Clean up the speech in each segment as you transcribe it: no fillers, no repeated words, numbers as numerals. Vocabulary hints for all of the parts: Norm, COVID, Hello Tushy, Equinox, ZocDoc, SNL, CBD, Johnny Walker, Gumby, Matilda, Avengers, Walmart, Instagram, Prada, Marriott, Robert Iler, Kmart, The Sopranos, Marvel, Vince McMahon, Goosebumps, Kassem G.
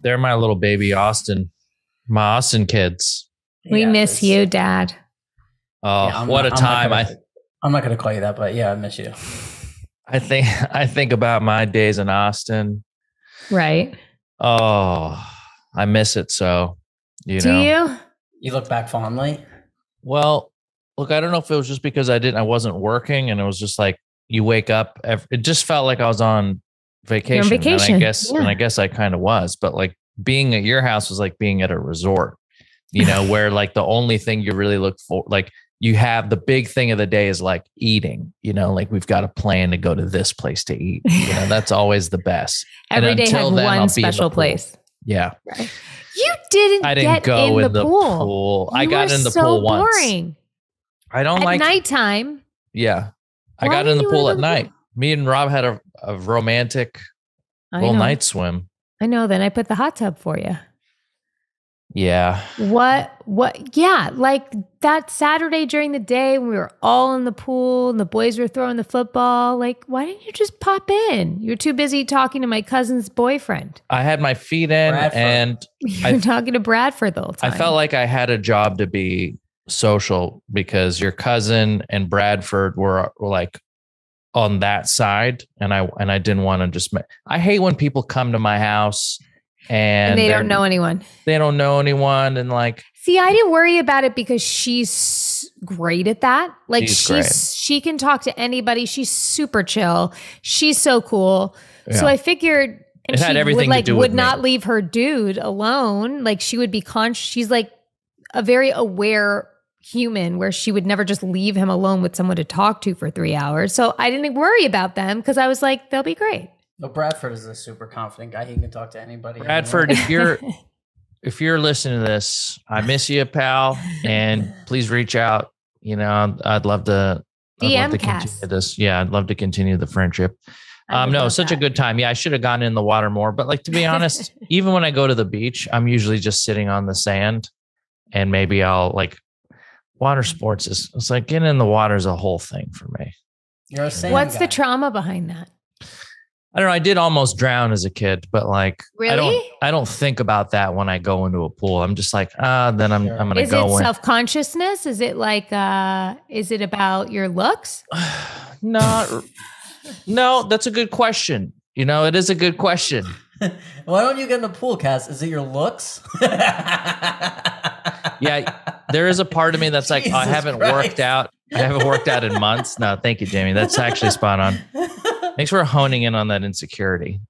They're my little baby Austin, my Austin kids. We miss you, Dad. Oh, yeah, what a time. I'm not going to call you that, but yeah, I miss you. I think about my days in Austin. Right. Oh, I miss it. So, you know. You look back fondly? Well, look, I don't know if it was just because I wasn't working, and it was just like you wake up. It just felt like I was on vacation. And I guess I kind of was, but like being at your house was like being at a resort, where like the only thing you really look for, like you have the big thing of the day is like eating, like we've got a plan to go to this place to eat. That's always the best. Every day has one special place. Yeah. Right. You didn't. I didn't go in the pool. I got in the pool once. Boring. I don't like nighttime. Yeah. I got in the pool at night. Me and Rob had a romantic little night swim. I know. Then I put the hot tub for you. Yeah. What? Yeah. Like that Saturday during the day, when we were all in the pool and the boys were throwing the football. Like, why didn't you just pop in? You're too busy talking to my cousin's boyfriend. I had my feet in Bradford. And you're talking to Bradford the whole time. I felt like I had a job to be social because your cousin and Bradford were like on that side. And I didn't want to just, I hate when people come to my house and they don't know anyone. They don't know anyone. And like, see, I didn't worry about it because she's great at that. Like she can talk to anybody. She's super chill. She's so cool. Yeah. So I figured and it had everything to do with me. Not leave her dude alone. Like she would be conscious. She's like a very aware human where she would never just leave him alone with someone to talk to for 3 hours. So I didn't worry about them because I was like, they'll be great. No, Bradford is a super confident guy. He can talk to anybody. Bradford, anywhere. if you're listening to this, I miss you, pal. And please reach out. I'd love to continue this. Yeah, I'd love to continue the friendship. Such a good time. Yeah, I should have gotten in the water more. But like to be honest, even when I go to the beach, I'm usually just sitting on the sand and maybe I'll like water sports is it's like getting in the water is a whole thing for me. You're a sand guy. The trauma behind that? I don't know. I did almost drown as a kid, but like, really? I don't think about that when I go into a pool. I'm just like, I'm going to go in. Is it self-consciousness? Is it like, is it about your looks? No, that's a good question. It is a good question. Why don't you get in the pool, Cass? Is it your looks? Yeah, there is a part of me that's like, I haven't worked out. I haven't worked out in months. No, thank you, Jamie. That's actually spot on. Thanks for honing in on that insecurity.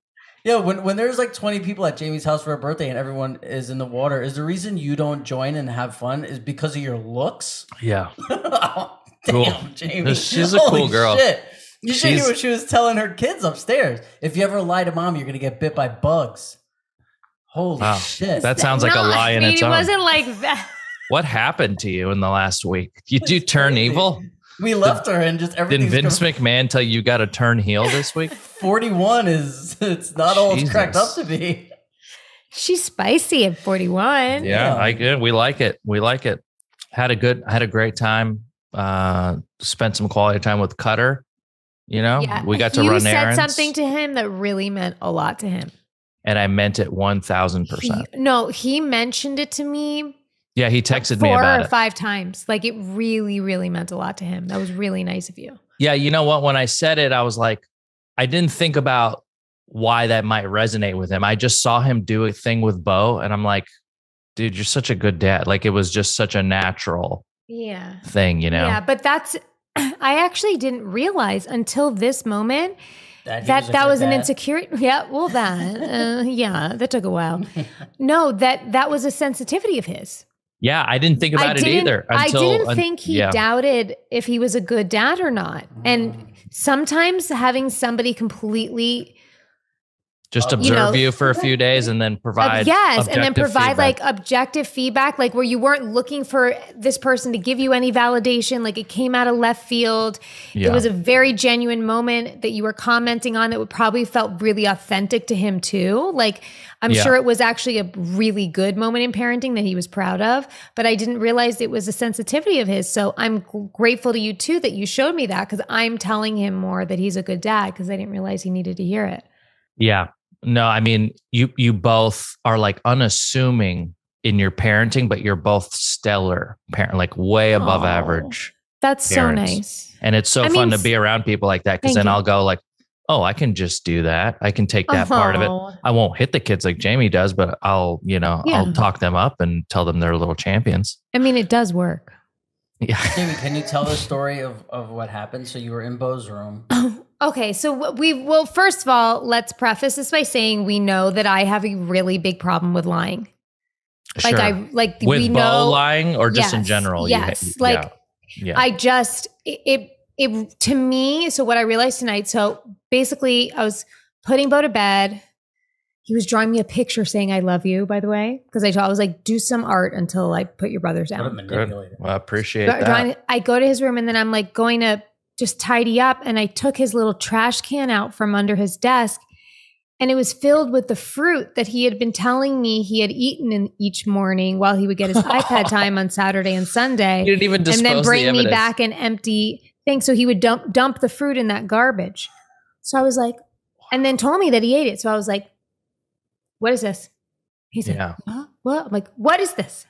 Yeah, when there's like 20 people at Jamie's house for her birthday and everyone is in the water, is the reason you don't join and have fun is because of your looks? Yeah. Oh, cool. Damn, Jamie. No, she's a cool girl. Shit. You should hear what she was telling her kids upstairs. If you ever lie to mom, you're going to get bit by bugs. Holy shit. That sounds like a lie in its own. It wasn't like that. What happened to you in the last week? Did you turn evil? We left her and just everything. Did Vince McMahon tell you got to turn heel this week? 41 it's not all it's cracked up to be. She's spicy at 41. Yeah. We like it. Had a great time. Spent some quality time with Cutter. We got to run errands. You said something to him that really meant a lot to him. And I meant it 1,000%. He mentioned it to me. Yeah, he texted me about it 4 or 5 times. Like it really, really meant a lot to him. That was really nice of you. Yeah, you know what? When I said it, I was like, I didn't think about why that might resonate with him. I just saw him do a thing with Bo, and I'm like, dude, you're such a good dad. Like it was just such a natural thing, Yeah, but I actually didn't realize until this moment that was an insecurity. Yeah, well, that took a while. No, that was a sensitivity of his. Yeah, I didn't think about it either. I didn't think he doubted if he was a good dad or not. And sometimes having somebody completely just observe you for a few days and then provide feedback. Like objective feedback, like where you weren't looking for this person to give you any validation. Like it came out of left field. Yeah. It was a very genuine moment that you were commenting on that would probably felt really authentic to him too. Like I'm sure it was actually a really good moment in parenting that he was proud of, but I didn't realize it was a sensitivity of his. So I'm grateful to you too, that you showed me that because I'm telling him more that he's a good dad because I didn't realize he needed to hear it. Yeah. No, I mean, you both are like unassuming in your parenting, but you're both stellar parent, like way above average. That's parents. So nice. And it's so fun to be around people like that. Cause then I'll go like, oh, I can just do that. I can take that part of it. I won't hit the kids like Jamie does, but I'll, I'll talk them up and tell them they're little champions. I mean, it does work. Yeah. Jamie, can you tell the story of what happened? So you were in Beau's room. Okay. So first of all, let's preface this by saying we know that I have a really big problem with lying. Sure. Like with we know lying or just in general. Yes. It to me. So what I realized tonight. So basically, I was putting Beau to bed. He was drawing me a picture saying "I love you." By the way, because I was like, "Do some art until I put your brother down." Good. Well, I appreciate that. I go to his room and then I'm like going to just tidy up, and I took his little trash can out from under his desk, and it was filled with the fruit that he had been telling me he had eaten in each morning while he would get his iPad time on Saturday and Sunday. You didn't even dispose and then bring the me back an empty. Thing. So he would dump the fruit in that garbage. So I was like, and then told me that he ate it. So I was like, what is this? He said, huh? What? I'm like, what is this?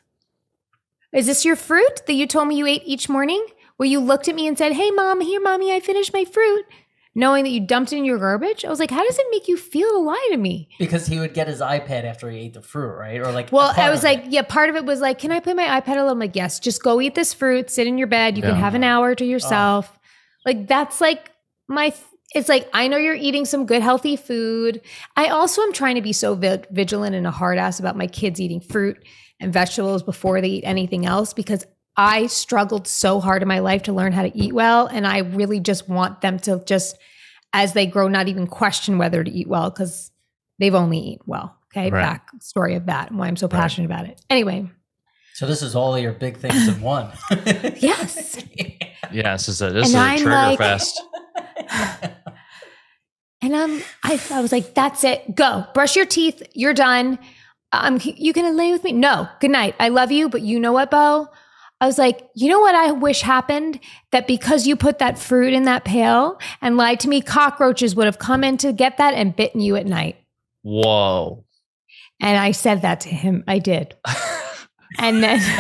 Is this your fruit that you told me you ate each morning? Where you looked at me and said, hey, mom, here, mommy, I finished my fruit. Knowing that you dumped it in your garbage. I was like, how does it make you feel to lie to me? Because he would get his iPad after he ate the fruit, right? Or like, well, I was like, yeah, part of it was like, can I play my iPad alone? I'm like, yes, just go eat this fruit, sit in your bed. You can have an hour to yourself. Like, that's like it's like, I know you're eating some good healthy food. I also am trying to be so vigilant and a hard ass about my kids eating fruit and vegetables before they eat anything else, because I struggled so hard in my life to learn how to eat well. And I really just want them to just, as they grow, not even question whether to eat well, because they've only eaten well. Okay. Right. Back story of that and why I'm so passionate about it. Anyway. So this is all your big things in one. Yes. Yeah. This is a trigger fest. And I was like, that's it. Go brush your teeth. You're done. You gonna lay with me? No. Good night. I love you. But you know what, Beau? I was like, you know what I wish happened? That because you put that fruit in that pail and lied to me, cockroaches would have come in to get that and bitten you at night. Whoa. And I said that to him. I did. And then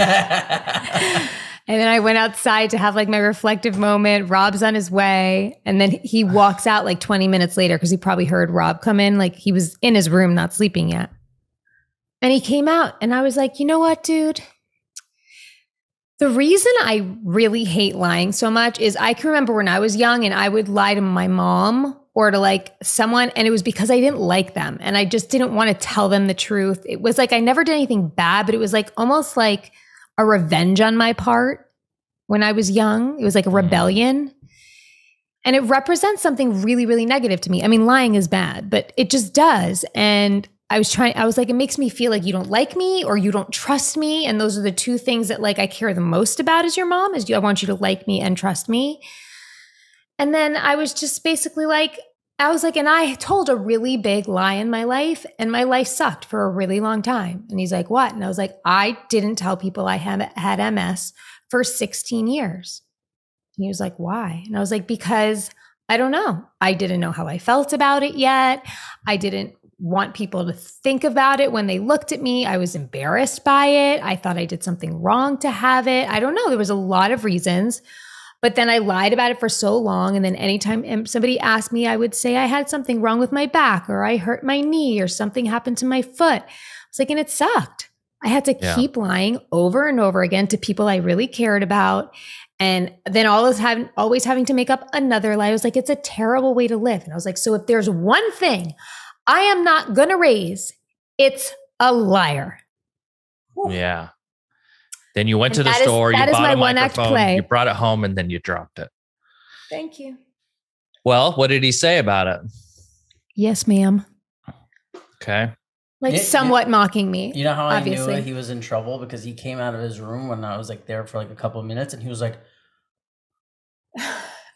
I went outside to have like my reflective moment. Rob's on his way. And then he walks out like 20 minutes later because he probably heard Rob come in. Like he was in his room, not sleeping yet. And he came out and I was like, you know what, dude? The reason I really hate lying so much is I can remember when I was young and I would lie to my mom or to like someone, and it was because I didn't like them and I just didn't want to tell them the truth. It was like I never did anything bad, but it was like almost like a revenge on my part when I was young. It was like a rebellion. And it represents something really, really negative to me. I mean, lying is bad, but it just does. And I was like, it makes me feel like you don't like me or you don't trust me. And those are the two things that like I care the most about as your mom I want you to like me and trust me. And then I was just basically like, and I told a really big lie in my life and my life sucked for a really long time. And he's like, what? And I was like, I didn't tell people I had MS for 16 years. And he was like, why? And I was like, because I don't know. I didn't know how I felt about it yet. I didn't want people to think about it when they looked at me. I was embarrassed by it. I thought I did something wrong to have it. I don't know. There was a lot of reasons, but then I lied about it for so long. And then anytime somebody asked me, I would say I had something wrong with my back or I hurt my knee or something happened to my foot. I was like, and it sucked. I had to keep lying over and over again to people I really cared about. And then always having to make up another lie. I was like, it's a terrible way to live. And I was like, so if there's one thing I am not going to raise, it's a liar. Ooh. Yeah. Then you went to the store, you bought a microphone, you brought it home, and then you dropped it. Thank you. Well, what did he say about it? Yes, ma'am. Okay. Somewhat mocking me. You know how obviously I knew he was in trouble? Because he came out of his room when I was like there for like a couple of minutes, and he was like...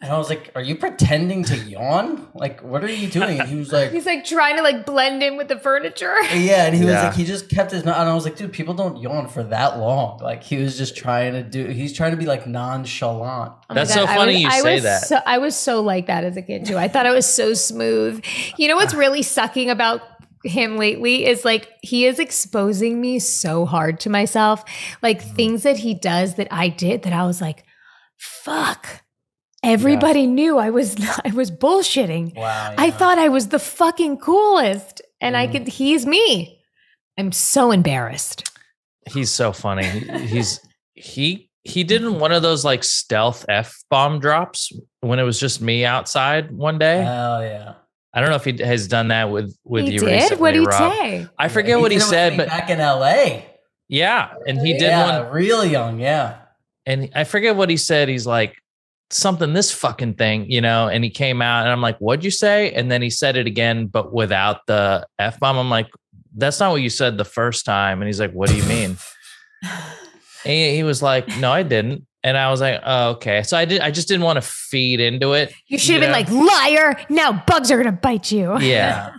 And I was like, are you pretending to yawn? Like, what are you doing? And he was like... He's like trying to like blend in with the furniture. Yeah. And he was like, he just kept his... And I was like, dude, people don't yawn for that long. Like he was just trying to do... He's trying to be like nonchalant. Oh, that's so funny you say that. I was so like that as a kid too. I thought I was so smooth. You know what's really sucking about him lately is like, he is exposing me so hard to myself, like things that he does that I did that I was like, fuck, everybody knew I was bullshitting. Wow, yeah. I thought I was the fucking coolest and he's me. I'm so embarrassed. He's so funny. He did one of those like stealth F-bomb drops when it was just me outside one day. Oh yeah. I don't know if he has done that with you recently, Rob. What did he say? I forget what he said, but back in LA. Yeah, and he did one real young, yeah. And I forget what he said. He's like something, this fucking thing, you know. And he came out, and I'm like, "What'd you say?" And then he said it again, but without the F-bomb. I'm like, "That's not what you said the first time." And he's like, "What do you mean?" And he was like, "No, I didn't." And I was like, oh, okay. So I just didn't want to feed into it. You should have been like, liar. Now bugs are going to bite you. Yeah.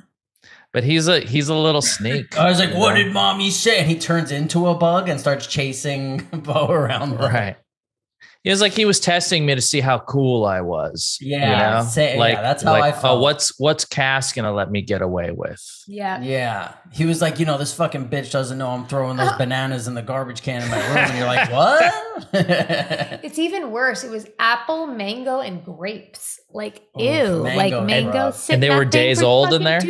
But he's a little sneak. I was like, what did mommy say? And he turns into a bug and starts chasing Bo around. Right. It was like, he was testing me to see how cool I was. Yeah. You know? That's how I felt. Oh, what's Cass going to let me get away with? Yeah. Yeah. He was like, you know, this fucking bitch doesn't know I'm throwing those bananas in the garbage can in my room. And you're like, what? It's even worse. It was apple, mango, and grapes. Like, ew. Mango. And they were days old in there?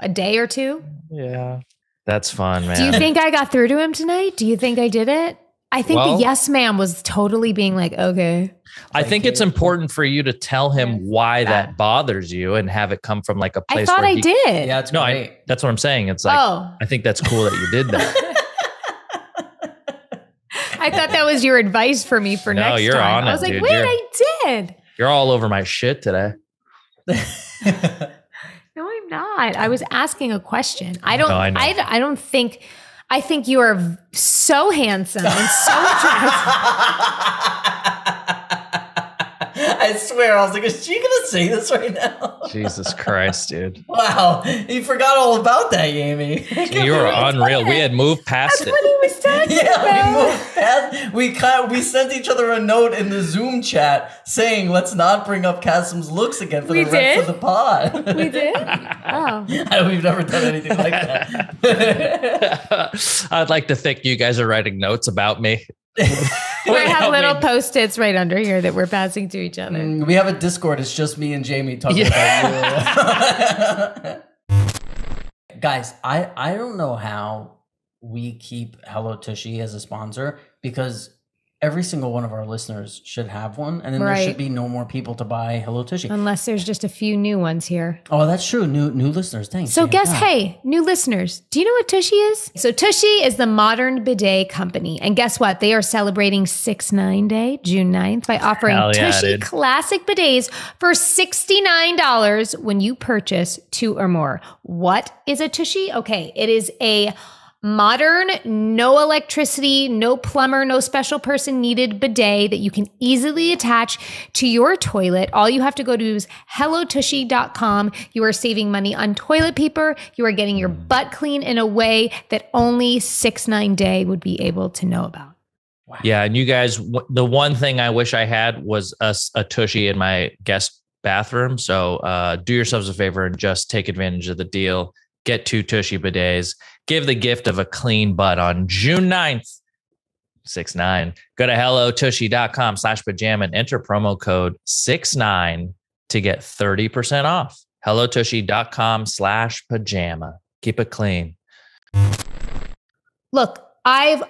A day or two? Yeah. That's fun, man. Do you think I got through to him tonight? Do you think I did it? I think the yes ma'am was totally being like, okay. I think it's important for you to tell him why that bothers you and have it come from like a place. I thought I did. Yeah, it's great. That's what I'm saying. It's like, I think that's cool that you did that. I thought that was your advice for me for next time. No, you're on it, I was like, dude, wait, I did. You're all over my shit today. No, I'm not. I was asking a question. I think you are so handsome and so attractive. I swear, I was like, is she gonna say this right now? Jesus Christ, dude. Wow, you forgot all about that, Jamie. You were unreal. We had moved past That's what he was talking about. We moved past. We sent each other a note in the Zoom chat saying, let's not bring up Kassem's looks again for the rest of the pod. We did? Oh. We've never done anything like that. I'd like to think you guys are writing notes about me. We have little post-its right under here that we're passing to each other. We have a Discord. It's just me and Jamie talking about you. Guys, I don't know how we keep Hello Tushy as a sponsor, because every single one of our listeners should have one, and then there should be no more people to buy Hello Tushy. Unless there's just a few new ones here. Oh, that's true. New listeners. Thanks. So hey, new listeners, do you know what Tushy is? So Tushy is the modern bidet company. And guess what? They are celebrating 6-9 Day, June 9th, by offering Tushy classic bidets for $69 when you purchase 2 or more. What is a Tushy? Okay, it is a modern, no electricity, no plumber, no special person needed bidet that you can easily attach to your toilet. All you have to go to is hellotushy.com. You are saving money on toilet paper. You are getting your butt clean in a way that only 6-9 Day would be able to know about. Wow. Yeah, and you guys, the one thing I wish I had was a Tushy in my guest bathroom. So do yourselves a favor and just take advantage of the deal. Get 2 Tushy bidets. Give the gift of a clean butt on June 9th, 6-9. Go to hellotushy.com/pajama and enter promo code 69 to get 30% off. hellotushy.com/pajama. Keep it clean. Look, I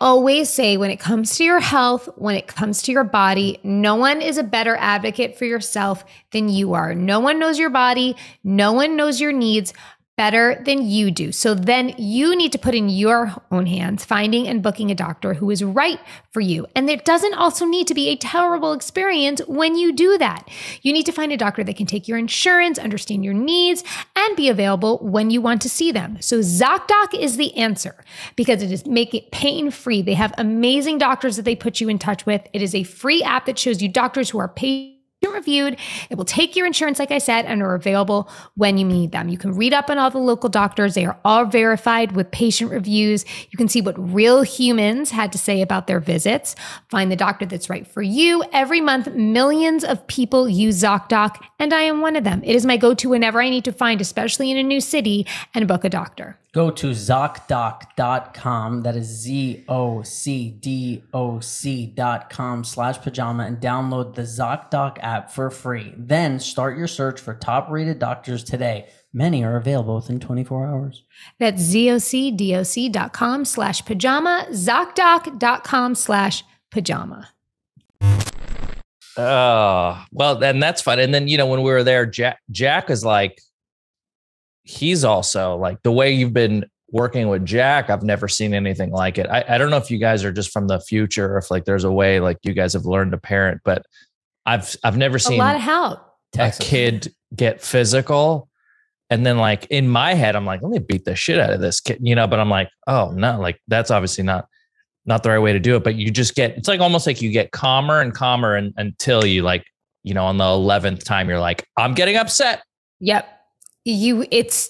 always say, when it comes to your health, when it comes to your body, no one is a better advocate for yourself than you are. No one knows your body. No one knows your needs better than you do. So then you need to put in your own hands, finding and booking a doctor who is right for you. And it doesn't also need to be a terrible experience when you do that. You need to find a doctor that can take your insurance, understand your needs, and be available when you want to see them. So ZocDoc is the answer, because it is making it pain-free. They have amazing doctors that they put you in touch with. It is a free app that shows you doctors who are paid reviewed. It will take your insurance, like I said, and are available when you need them. You can read up on all the local doctors. They are all verified with patient reviews. You can see what real humans had to say about their visits. Find the doctor that's right for you. Every month, millions of people use ZocDoc, and I am one of them. It is my go-to whenever I need to find, especially in a new city, and book a doctor. Go to ZocDoc.com. That is ZocDoc.com/pajama and download the ZocDoc app for free. Then start your search for top-rated doctors today. Many are available within 24 hours. That's ZocDoc.com/pajama, ZocDoc.com/pajama. Well, and that's fun. And then, you know, when we were there, Jack is like, he's also like, the way you've been working with Jack, I've never seen anything like it. I don't know if you guys are just from the future or if like there's a way like you guys have learned to parent, but I've never seen a lot of help. A kid get physical. And then like in my head, I'm like, let me beat the shit out of this kid, you know, but I'm like, oh no, like that's obviously not the right way to do it. But you just get, it's like almost like you get calmer and calmer and, until you like, you know, on the 11th time, you're like, I'm getting upset. Yep. It's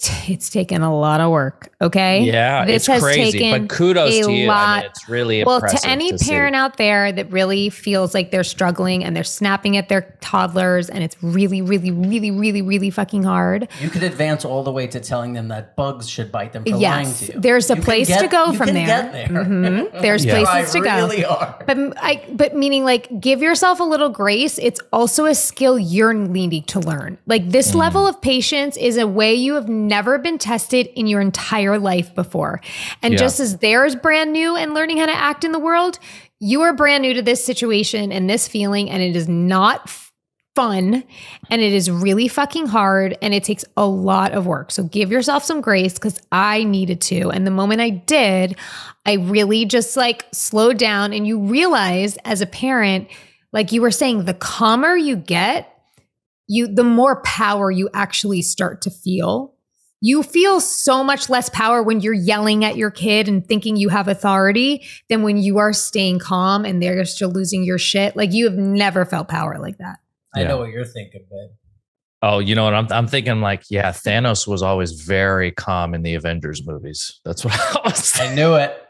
taken a lot of work. Okay. Yeah. This it's has crazy, taken but kudos to you. I mean, it's really impressive to any parent out there that really feels like they're struggling and they're snapping at their toddlers and it's really, really, really, really, really fucking hard. You could advance all the way to telling them that bugs should bite them for lying to you. There's a place to go from there. Get there. Mm-hmm. There's places to go. Really are. But meaning like give yourself a little grace. It's also a skill you're needing to learn. Like this level of patience is a way you have never been tested in your entire life before. And just as theirs brand new and learning how to act in the world, you are brand new to this situation and this feeling, and it is not fun and it is really fucking hard and it takes a lot of work. So give yourself some grace because I needed to. And the moment I did, I really just like slowed down and you realize as a parent, like you were saying, the calmer you get, the more power you actually start to feel. You feel so much less power when you're yelling at your kid and thinking you have authority than when you are staying calm and they're still losing your shit. Like you have never felt power like that. I know what you're thinking, babe. Oh, you know what? I'm thinking like, yeah, Thanos was always very calm in the Avengers movies. That's what I was thinking. I knew it.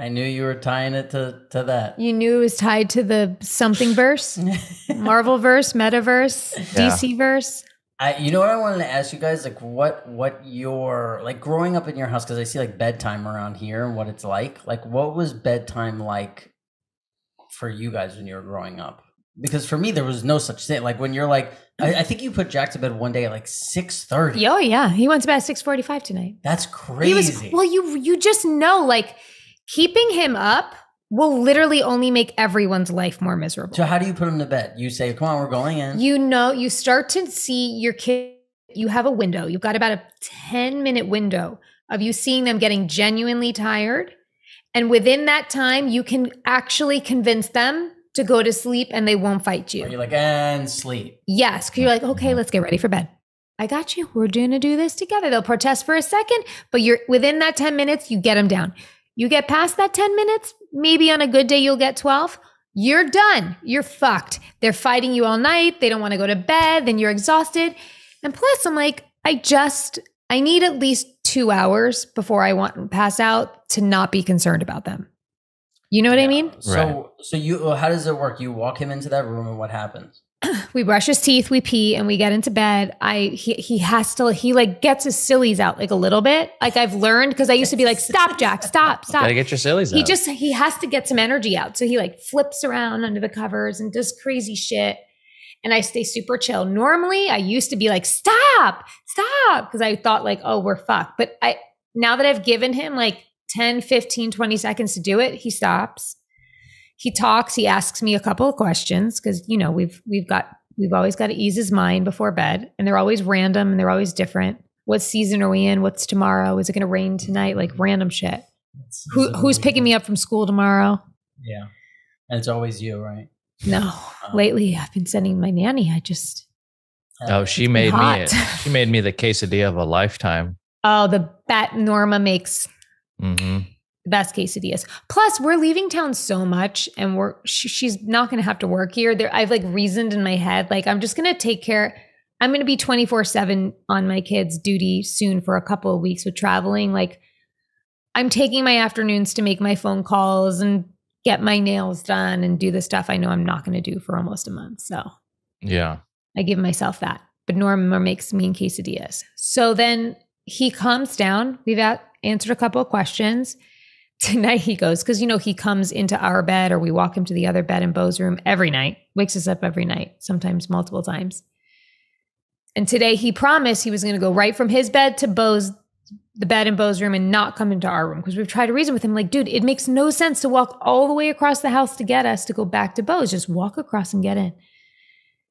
I knew you were tying it to that. You knew it was tied to the something verse, Marvel verse, metaverse, DC verse. You know what I wanted to ask you guys, like what your, like growing up in your house, because I see like bedtime around here and what it's like what was bedtime like for you guys when you were growing up? Because for me, there was no such thing. Like when you're like, I think you put Jack to bed one day at like 6:30. Oh yeah. He went to bed at 6:45 tonight. That's crazy. Well, you just know like, keeping him up will literally only make everyone's life more miserable. So how do you put him to bed? You say, come on, we're going in. You know, you start to see your kid. You have a window. You've got about a 10-minute window of you seeing them getting genuinely tired. And within that time, you can actually convince them to go to sleep and they won't fight you. Or you're like, and sleep. Yes. Because you're like, okay, let's get ready for bed. I got you. We're going to do this together. They'll protest for a second, but you're within that 10 minutes, you get them down. You get past that 10 minutes, maybe on a good day, you'll get 12. You're done. You're fucked. They're fighting you all night. They don't want to go to bed. Then you're exhausted. And plus I'm like, I need at least 2 hours before I want to pass out to not be concerned about them. You know what I mean? So how does it work? You walk him into that room and what happens? We brush his teeth, we pee, and we get into bed. He like gets his sillies out like a little bit. Like I've learned because I used to be like, stop, Jack, stop. Gotta get your sillies out. He has to get some energy out. So he like flips around under the covers and does crazy shit. And I stay super chill. Normally I used to be like, stop. Because I thought like, oh, we're fucked. But now that I've given him like 10, 15, 20 seconds to do it, he stops. He talks, he asks me a couple of questions because, you know, we've always got to ease his mind before bed and they're always random and they're always different. What season are we in? What's tomorrow? Is it going to rain tonight? Like random shit. Who's picking me up from school tomorrow? Yeah. And it's always you, right? No. Lately I've been sending my nanny. She made me the quesadilla of a lifetime. Oh, the bat Norma makes. Mm-hmm. best quesadillas. Plus, we're leaving town so much, and she's not going to have to work here. I've like reasoned in my head, like I'm just going to take care. I'm going to be 24/7 on my kids' duty soon for a couple of weeks with traveling. Like I'm taking my afternoons to make my phone calls and get my nails done and do the stuff I know I'm not going to do for almost a month. So yeah, I give myself that. But Norm makes me quesadillas. So then he comes down. We've answered a couple of questions. Tonight he goes, because, you know, he comes into our bed or we walk him to the other bed in Beau's room every night, wakes us up every night, sometimes multiple times. And today he promised he was going to go right from his bed to the bed in Beau's room and not come into our room, because we've tried to reason with him like, dude, it makes no sense to walk all the way across the house to get us to go back to Beau's. Just walk across and get in.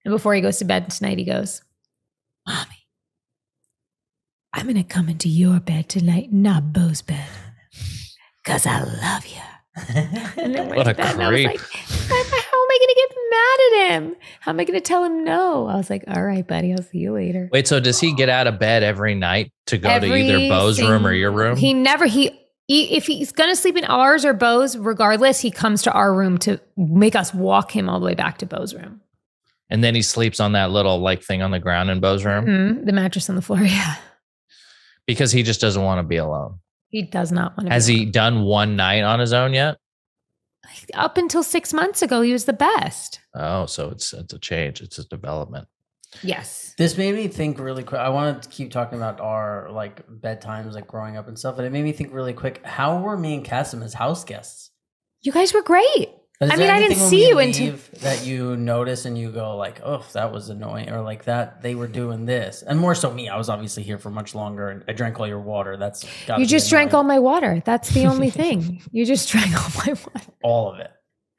And before he goes to bed tonight, he goes, "Mommy, I'm going to come into your bed tonight, not Beau's bed, because I love you." And then went to bed and I was like, how am I going to get mad at him? How am I going to tell him no? I was like, all right, buddy, I'll see you later. Wait, so does he get out of bed every night to go to either Beau's room or your room? He never, if he's going to sleep in ours or Beau's, regardless, he comes to our room to make us walk him all the way back to Beau's room. And then he sleeps on that little like thing on the ground in Beau's room? Mm-hmm. The mattress on the floor, yeah. Because he just doesn't want to be alone. He does not want to. Has he done one night on his own yet? Up until 6 months ago, he was the best. Oh, so it's a change. It's a development. Yes. This made me think really quick. I wanted to keep talking about our like bedtimes, like growing up and stuff. And it made me think really quick. How were me and Kassem as house guests? You guys were great. I mean, I didn't see you until that you notice and you go like, oh, that was annoying, or like that they were doing this. And more so me, I was obviously here for much longer and I drank all your water. That's you just drank all my water. That's the only thing. You just drank all my water. All of it.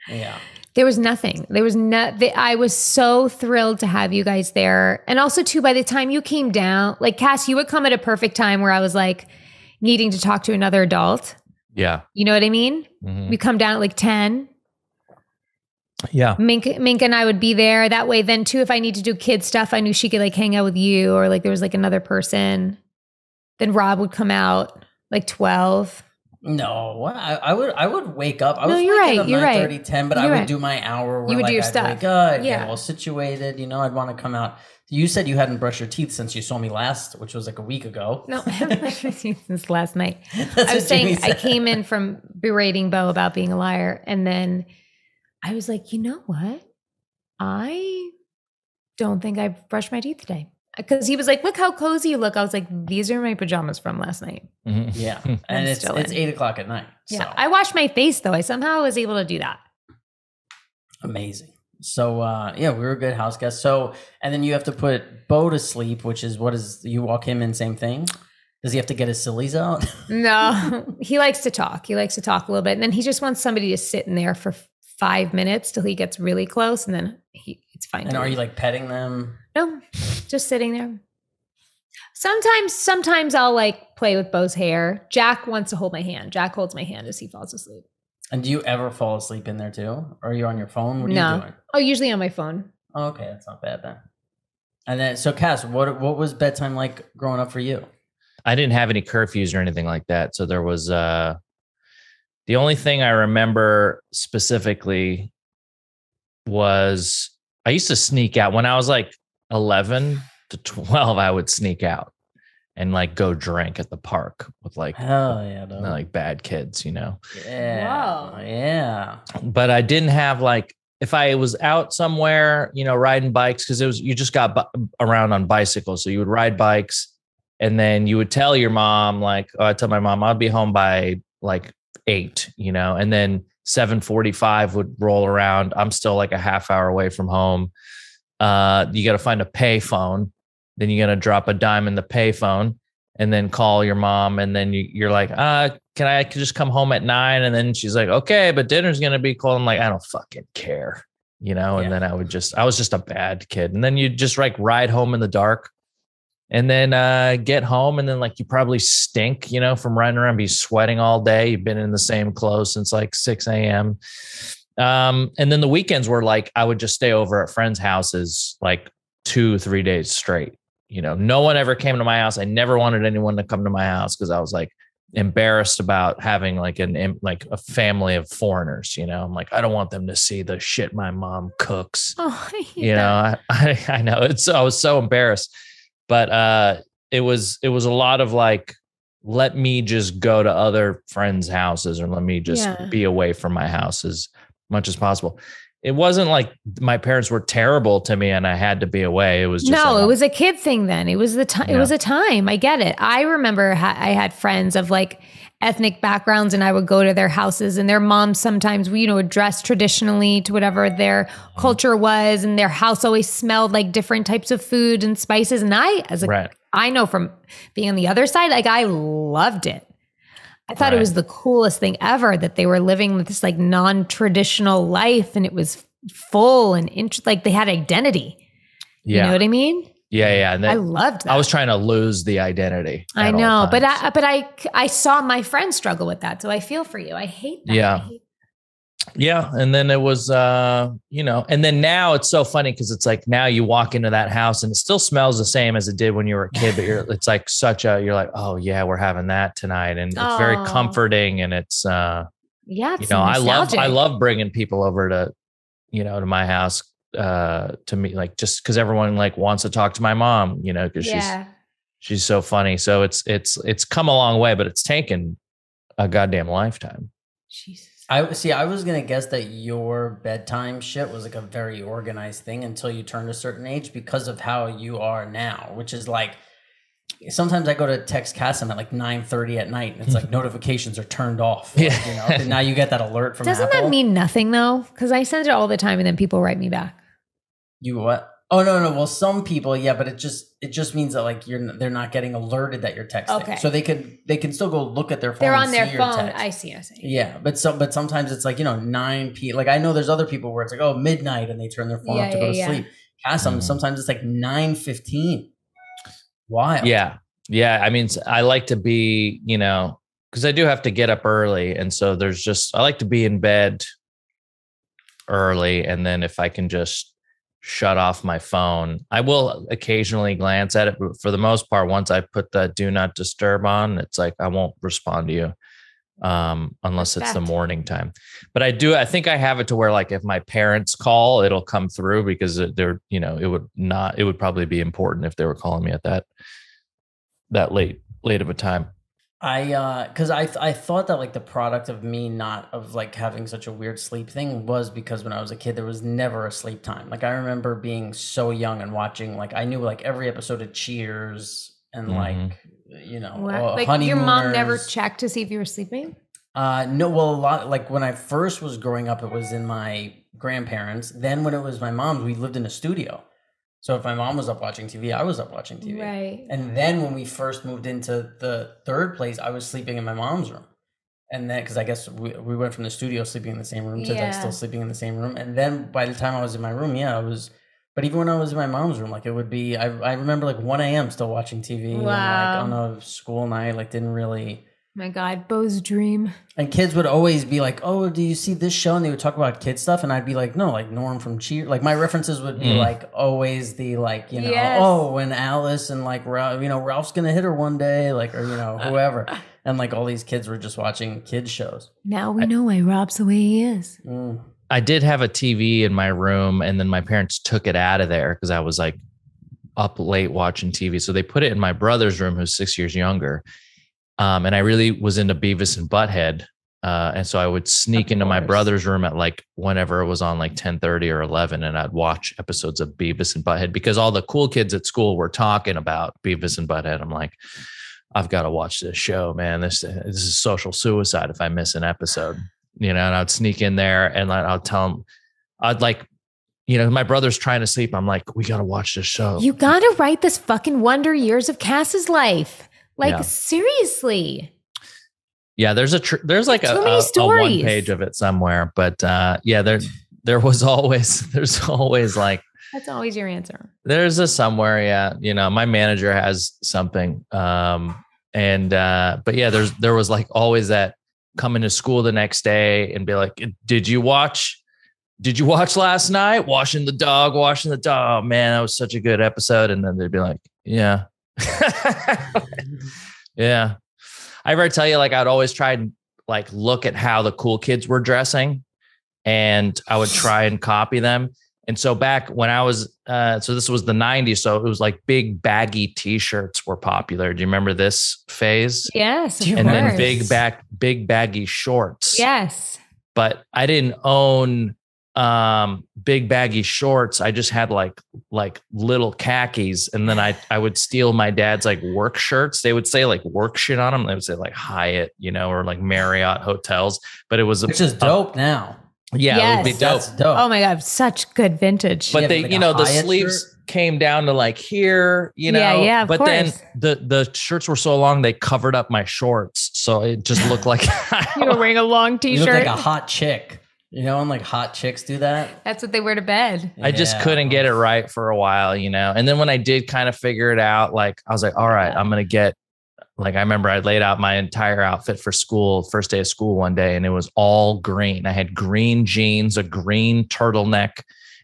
Yeah. There was nothing. There was I was so thrilled to have you guys there. And also too, by the time you came down, like Cass, you would come at a perfect time where I was like needing to talk to another adult. Yeah. You know what I mean? Mm-hmm. We come down at like 10. Yeah. Mink and I would be there that way. Then too, if I need to do kid stuff, I knew she could like hang out with you, or like there was like another person. Then Rob would come out like 12. No, I would wake up. I was you're right. You're 9:30, 10, but I would do my hour. Where, you would like, do your stuff. Wake up, yeah. Well situated. You know, I'd want to come out. You said you hadn't brushed your teeth since you saw me last, which was like a week ago. No, I haven't brushed my teeth since last night. I was saying I came in from berating Beau about being a liar, and then I was like, you know what? I don't think I brushed my teeth today. Because he was like, look how cozy you look. I was like, these are my pajamas from last night. Mm-hmm. Yeah. And it's 8 o'clock at night. Yeah. So. I washed my face though. I somehow was able to do that. Amazing. So yeah, we were a good house guest. So, and then you have to put Beau to sleep, which is you walk him in, same thing. Does he have to get his sillies out? No, he likes to talk. He likes to talk a little bit. And then he just wants somebody to sit in there for 5 minutes till he gets really close, and then it's fine. And are you like petting them? No, just sitting there. Sometimes I'll like play with Beau's hair. Jack wants to hold my hand. Jack holds my hand as he falls asleep. And do you ever fall asleep in there too? Or are you on your phone? What are you doing? Oh, usually on my phone. Oh, okay, that's not bad then. And then, so Cass, what was bedtime like growing up for you? I didn't have any curfews or anything like that, so there was the only thing I remember specifically was I used to sneak out when I was like 11 to 12. I would sneak out and like go drink at the park with like, hell yeah, like bad kids, you know? Yeah. Wow. Yeah. But I didn't have like, if I was out somewhere, you know, riding bikes, because it was, you just got around on bicycles. So you would ride bikes and then you would tell your mom, like, oh, I tell my mom I'll be home by like 8, you know, and then 7:45 would roll around. I'm still like a half hour away from home. You got to find a pay phone. Then you got to drop a dime in the pay phone and then call your mom. And then you're like, can I just come home at 9? And then she's like, okay, but dinner's going to be cold. I'm like, I don't fucking care, you know? And yeah. Then I was just a bad kid. And then you just like ride home in the dark. And then get home and then like you probably stink, you know, from riding around, be sweating all day. You've been in the same clothes since like 6 a.m. And then the weekends were like I would just stay over at friends' houses like 2-3 days straight. You know, no one ever came to my house. I never wanted anyone to come to my house because I was like, embarrassed about having like a family of foreigners, you know. I'm like, I don't want them to see the shit my mom cooks. Oh, yeah. You know, I know I was so embarrassed, but it was a lot of like, let me just go to other friends' houses, or let me just be away from my house as much as possible. It wasn't like my parents were terrible to me and I had to be away. It was just it was a kid thing then. It was the time. Yeah. It was a time. I get it. I remember I had friends of like ethnic backgrounds, and I would go to their houses, and their moms sometimes, you know, would dress traditionally to whatever their culture was, and their house always smelled like different types of food and spices. And I know from being on the other side, like I loved it. I thought it was the coolest thing ever that they were living this like non-traditional life, and it was full and like they had identity. Yeah. You know what I mean? Yeah, yeah. And I loved that. I was trying to lose the identity. I know, but I saw my friends struggle with that, so I feel for you. I hate that. Yeah. Yeah. And then it was, you know, and then now it's so funny because it's like now you walk into that house and it still smells the same as it did when you were a kid, but you're like, oh yeah, we're having that tonight. And it's very comforting. And it's, it's, you know, I love bringing people over to, you know, to my house, to me, like, just cause everyone like wants to talk to my mom, you know, cause she's so funny. So it's come a long way, but it's taken a goddamn lifetime. Jesus. I was going to guess that your bedtime shit was like a very organized thing until you turned a certain age because of how you are now, which is like, sometimes I go to text Kassem at like 9:30 at night and it's like notifications are turned off. Yeah. Like, you know, and now you get that alert from Apple. Doesn't that mean nothing though? Because I send it all the time and then people write me back. You what? Oh, no. Well, some people, yeah, but it just means that like they're not getting alerted that you're texting. Okay. So they can still go look at their phone. They're on their phone. I see. Yeah. But sometimes it's like, you know, 9 p.m. Like I know there's other people where it's like, oh, midnight, and they turn their phone up to go to sleep. Kassem, sometimes it's like 9:15. Wild. Yeah. Yeah. I mean, I like to be, you know, because I do have to get up early. And so I like to be in bed early. And then if I can just shut off my phone, I will occasionally glance at it, but for the most part, once I put that do not disturb on, it's like, I won't respond to you unless it's the morning time. But I think I have it to where like if my parents call, it'll come through because they're, you know, it would probably be important if they were calling me at that late of a time. Because I thought that like the product of me not of like having such a weird sleep thing was because when I was a kid, there was never a sleep time. Like I remember being so young and watching, like I knew like every episode of Cheers and like, you know, like Honeymooners. Your mom never checked to see if you were sleeping? No, well, a lot, like when I first was growing up, it was in my grandparents. Then when it was my mom's, we lived in a studio. So if my mom was up watching TV, I was up watching TV. Right. And then when we first moved into the third place, I was sleeping in my mom's room. And then, because I guess we went from the studio sleeping in the same room to like still sleeping in the same room. And then by the time I was in my room, but even when I was in my mom's room, like it would be, I remember like 1 a.m. still watching TV. Wow. And like on a school night, like didn't really. My God, Beau's dream. And kids would always be like, oh, do you see this show? And they would talk about kid stuff. And I'd be like, no, like Norm from Cheers. Like my references would be like always the like, you know, and Alice and like, you know, Ralph's going to hit her one day, like, or, you know, whoever. And like all these kids were just watching kids shows. Now we know why Rob's the way he is. Mm. I did have a TV in my room and then my parents took it out of there because I was like up late watching TV. So they put it in my brother's room, who's 6 years younger. And I really was into Beavis and Butthead. And so I would sneak into my brother's room at like whenever it was on like 10:30 or 11. And I'd watch episodes of Beavis and Butthead because all the cool kids at school were talking about Beavis and Butthead. I'm like, I've got to watch this show, man. This is social suicide if I miss an episode, you know, and I'd sneak in there and I'll tell him, I'd like, you know, my brother's trying to sleep. I'm like, we got to watch this show. You got to write this fucking Wonder Years of Cass's life. Like seriously. Yeah, there's a one page of it somewhere, but there's always like that's always your answer. There's a somewhere, yeah. You know, my manager has something, but yeah, there was like always that coming to school the next day and be like, did you watch last night? Washing the dog. Oh, man, that was such a good episode. And then they'd be like, yeah. Yeah. I ever tell you, like, I'd always try and like look at how the cool kids were dressing, and I would try and copy them. And so back when I was, so this was the 90s. So it was like big baggy t-shirts were popular. Do you remember this phase? Yes. And then big baggy shorts. Yes. But I didn't own big baggy shorts. I just had like little khakis. And then I would steal my dad's like work shirts. They would say like work shit on them. They would say like Hyatt, you know, or like Marriott hotels. But it was, which is dope now. Yeah, yes, it would be dope. Dope. Oh my God, such good vintage. But they, like, you know, the sleeves came down to like here, you know. Yeah, yeah, but course. Then the shirts were so long they covered up my shorts. So it just looked like you were wearing a long t-shirt. You look like a hot chick. You know, and like hot chicks do that. That's what they wear to bed. I just couldn't get it right for a while, you know. And then when I did kind of figure it out, like I was like, all right, I'm gonna get, like, I remember I laid out my entire outfit for school, first day of school one day, and it was all green. I had green jeans, a green turtleneck,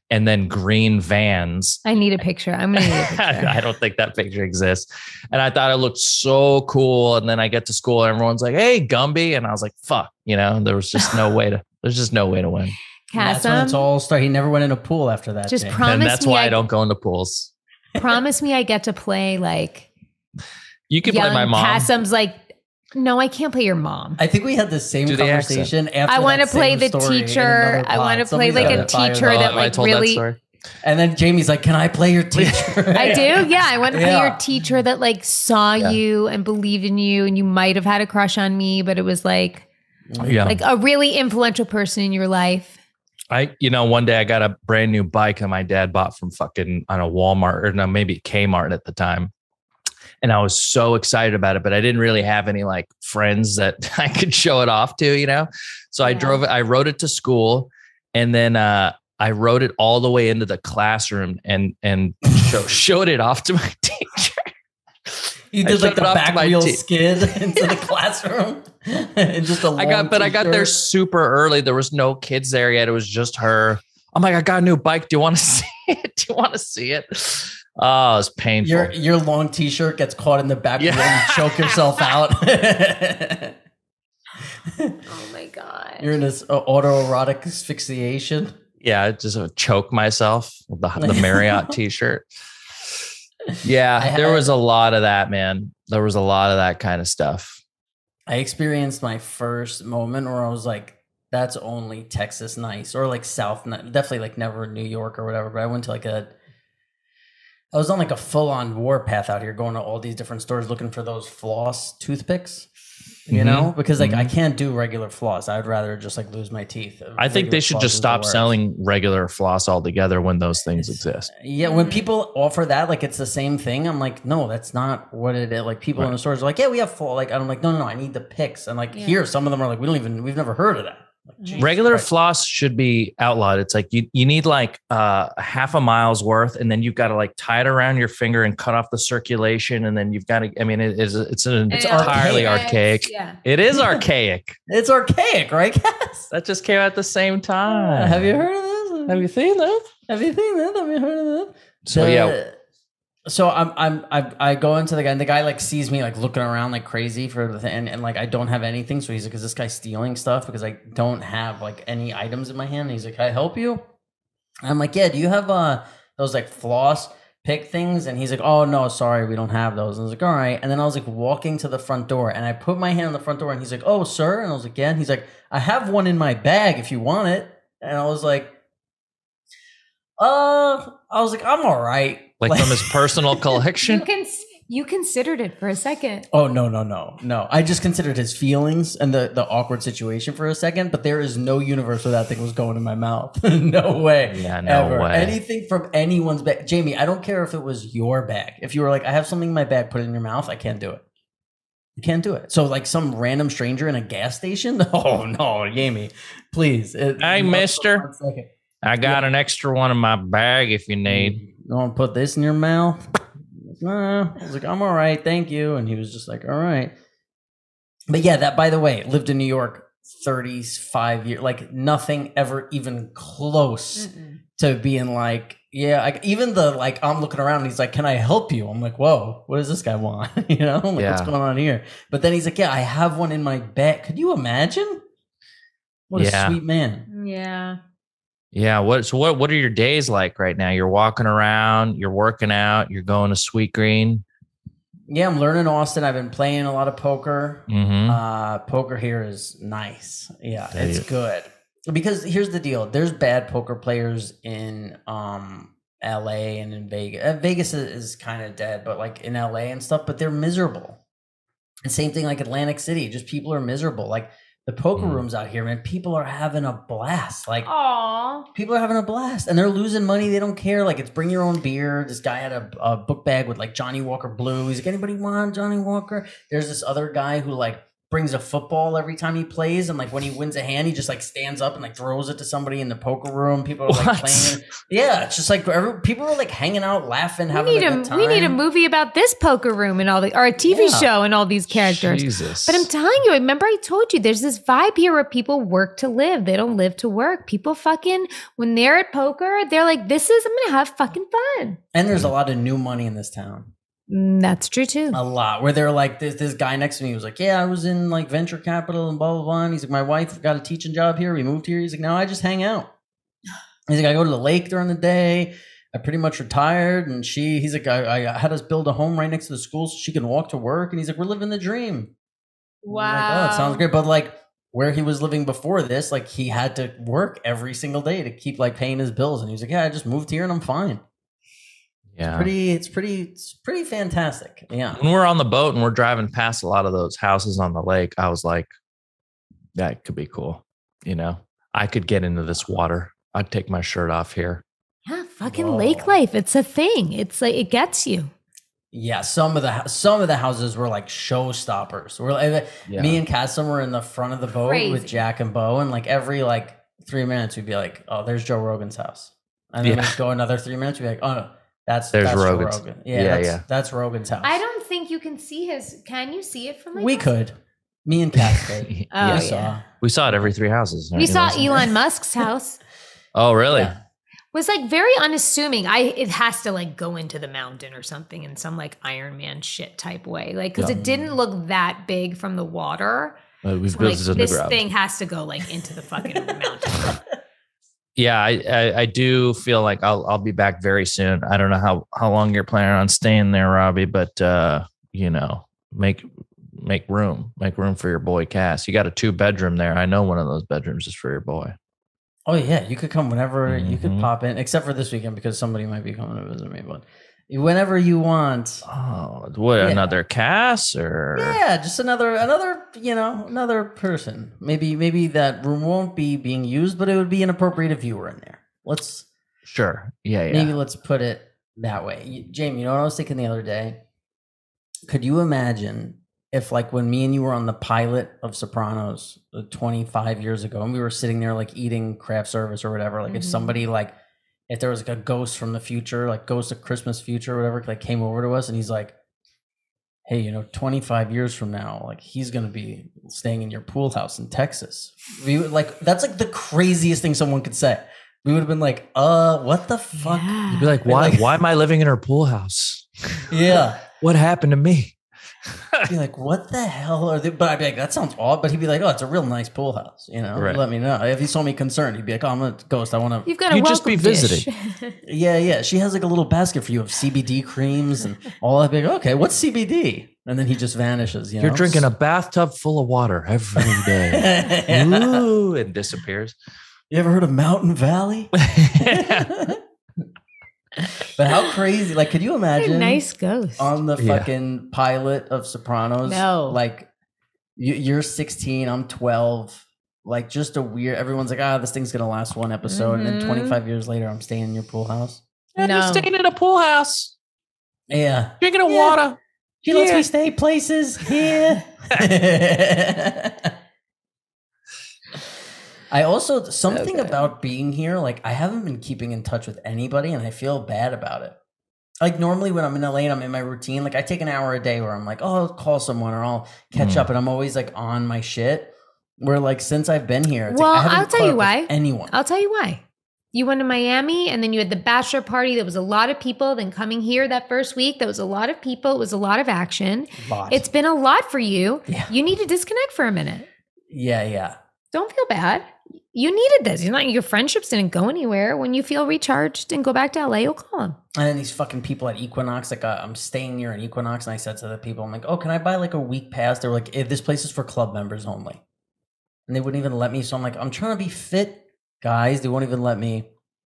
and then green Vans. I need a picture. I'm going to need a picture. I don't think that picture exists. And I thought it looked so cool. And then I get to school and everyone's like, hey, Gumby. And I was like, fuck, you know, there was just no way to, there's just no way to win. That's when it's all started. He never went in a pool after that. Just promise me. And that's why I don't go into pools. Promise me I get to play like... You can play my mom. Kassem's like, no, I can't play your mom. I think we had the same conversation. After I want to play the teacher. I want to play like a teacher that like really. That and then Jamie's like, can I play your teacher? I do. Yeah. I want to play your teacher that like saw you and believed in you. And you might have had a crush on me, but it was like a really influential person in your life. One day I got a brand new bike that my dad bought from Walmart or maybe Kmart at the time. And I was so excited about it, but I didn't really have any like friends that I could show it off to, you know? So I rode it to school, and then I rode it all the way into the classroom and showed it off to my teacher. You did like the back wheel skid into the classroom. And just I got there super early. There was no kids there yet. It was just her. I'm like, I got a new bike. Do you want to see it? Oh, it's painful. Your long t-shirt gets caught in the back and you choke yourself out. Oh my God. You're in this autoerotic asphyxiation. Yeah, I just choke myself with the Marriott t-shirt. Yeah, there was a lot of that, man. There was a lot of that kind of stuff. I experienced my first moment where I was like, that's only Texas nice, or like South, definitely like never New York or whatever. But I went to I was on like a full-on warpath out here, going to all these different stores looking for those floss toothpicks, you know, because like I can't do regular floss. I'd rather just like lose my teeth. I think they should just stop selling regular floss altogether when those things exist. Yeah, when people offer that, like it's the same thing. I'm like, no, that's not what it is. Like people in the stores are like, yeah, we have floss. Like I'm like, no, I need the picks. And like here, some of them are like, we've never heard of that. Jeez, regular floss should be outlawed. It's like you need like half a mile's worth, and then you've got to like tie it around your finger and cut off the circulation, and then you've got to. I mean, it's entirely archaic. Yeah. It is archaic. It's archaic, right? Yes. That just came out at the same time. Have you heard of this? Have you seen that? Have you seen that? Have you heard of that? So So I go into the guy, and the guy like sees me like looking around like crazy for the thing, and like I don't have anything. So he's like, is this guy stealing stuff? Because I don't have like any items in my hand. And he's like, can I help you? And I'm like, yeah, do you have those like floss pick things? And he's like, oh no, sorry, we don't have those. And I was like, all right. And then I was like walking to the front door, and I put my hand on the front door, and he's like, oh sir. And I was like, yeah. And he's like, I have one in my bag if you want it. And I was like, I'm all right. Like from his personal collection? You considered it for a second. Oh, no. I just considered his feelings and the awkward situation for a second, but there is no universe where that thing was going in my mouth. No way. Yeah, no way. Anything from anyone's bag. Jamie, I don't care if it was your bag. If you were like, I have something in my bag, put it in your mouth, I can't do it. You can't do it. So like some random stranger in a gas station? Oh, no, Jamie, please. Hey, mister. I got an extra one in my bag if you need. You want to put this in your mouth? Nah. I was like, I'm all right, thank you. And he was just like, all right. But yeah, that, by the way, lived in New York 35 years, like nothing ever even close to being like, even the, like, I'm looking around and he's like, can I help you? I'm like, whoa, what does this guy want? You know, I'm like, what's going on here? But then he's like, yeah, I have one in my bed. Could you imagine? What a sweet man. Yeah. Yeah. What, so what are your days like right now? You're walking around, you're working out, you're going to Sweetgreen. Yeah, I'm learning Austin. I've been playing a lot of poker. Poker here is nice. Yeah, it's good. Because here's the deal. There's bad poker players in LA and in Vegas. Vegas is kind of dead, but like in LA and stuff, but they're miserable. And same thing like Atlantic City. Just people are miserable. Like the poker rooms out here, man, people are having a blast. Like people are having a blast and they're losing money. They don't care. Like it's bring your own beer. This guy had a book bag with like Johnny Walker Blue. He's like, anybody want Johnny Walker? There's this other guy who like brings a football every time he plays. And like when he wins a hand, he just like stands up and like throws it to somebody in the poker room. People are like playing. Yeah. It's just like people are like hanging out, laughing, having a good time. We need a movie about this poker room and all the, or a TV show and all these characters. Jesus. But I'm telling you, remember I told you there's this vibe here where people work to live. They don't live to work. People fucking, when they're at poker, they're like, this is, I'm going to have fucking fun. And there's a lot of new money in this town. That's true too. A lot where they're like this guy next to me was like, yeah, I was in like venture capital and blah blah blah. And he's like, my wife got a teaching job here. We moved here. He's like, now I just hang out. He's like, I go to the lake during the day. I pretty much retired. And he's like, I had us build a home right next to the school so she can walk to work. And he's like, we're living the dream. Wow. I'm like, oh, that sounds great. But like where he was living before this, like he had to work every single day to keep like paying his bills. And he was like, yeah, I just moved here and I'm fine. Yeah. It's pretty fantastic. Yeah. When we're on the boat and we're driving past a lot of those houses on the lake, I was like, that could be cool. You know, I could get into this water. I'd take my shirt off here. Yeah. Fucking whoa. Lake life. It's a thing. It's like, it gets you. Yeah. Some of the houses were like showstoppers. Me and Kassem were in the front of the boat with Jack and Bo. And like every like 3 minutes, we'd be like, oh, there's Joe Rogan's house. And then we'd go another 3 minutes. We'd be like, oh no. That's Rogan. That's Rogan's house. I don't think you can see his. Can you see it from? Like we could. Me and Kat did. We saw it every three houses. We saw Elon Musk's house. Oh, really? Yeah. Was like very unassuming. It has to like go into the mountain or something in some like Iron Man shit type way, like because it didn't look that big from the water. We've built this underground. This thing has to go like into the fucking mountain. Yeah, I do feel like I'll be back very soon. I don't know how long you're planning on staying there, Robbie, but you know, make room for your boy Cass. You got a 2-bedroom there. I know one of those bedrooms is for your boy. Oh yeah, you could come whenever you could pop in, except for this weekend because somebody might be coming to visit me, but whenever you want. Oh, what another Cass or? Yeah, just another another person. Maybe that room won't be being used, but it would be inappropriate if you were in there. Let's maybe let's put it that way. Jamie, you know what I was thinking the other day? Could you imagine if like when me and you were on the pilot of Sopranos 25 years ago, and we were sitting there like eating craft service or whatever, like if somebody like. If there was like a ghost from the future, like Ghost of Christmas Future or whatever, like came over to us and he's like, hey, 25 years from now, like he's going to be staying in your pool house in Texas. We would like, that's like the craziest thing someone could say. We would have been like, what the fuck? Yeah. You'd be like, why am I living in her pool house? Yeah. What happened to me? I'd be like, what the hell are they? But I'd be like, that sounds odd. But he'd be like, oh, it's a real nice pool house. Right. Let me know. If he saw me concerned, he'd be like, oh, I'm a ghost. I want to. You've got a welcome just be visiting. Yeah. She has like a little basket for you of CBD creams and all that. I'd be like, okay, what's CBD? And then he just vanishes. You're drinking a bathtub full of water every day. Ooh, and disappears. You ever heard of Mountain Valley? But how crazy, like, could you imagine a nice ghost on the fucking pilot of Sopranos? No. Like, you're 16, I'm 12. Like, just a weird, everyone's like, this thing's going to last one episode. And then 25 years later, I'm staying in your pool house. And you're staying in a pool house. Yeah. Drinking a water. He lets me stay places here. I also, something about being here, like I haven't been keeping in touch with anybody and I feel bad about it. Like normally when I'm in LA and I'm in my routine, like I take an hour a day where I'm like, I'll call someone or I'll catch up and I'm always like on my shit. Where like since I've been here, it's well, like, I'll tell you why. Anyone? I'll tell you why. You went to Miami, and then you had the bachelor party. There was a lot of people. Then coming here that first week, there was a lot of people. It was a lot of action. It's been a lot for you. Yeah. You need to disconnect for a minute. Yeah. Don't feel bad. You needed this. You're not, your friendships didn't go anywhere. When you feel recharged and go back to LA, you'll call them. And then these fucking people at Equinox, like I'm staying near an Equinox, and I said to the people, I'm like, oh, can I buy like a week pass? They're like, this place is for club members only. And they wouldn't even let me. So I'm like, I'm trying to be fit. Guys, they won't even let me.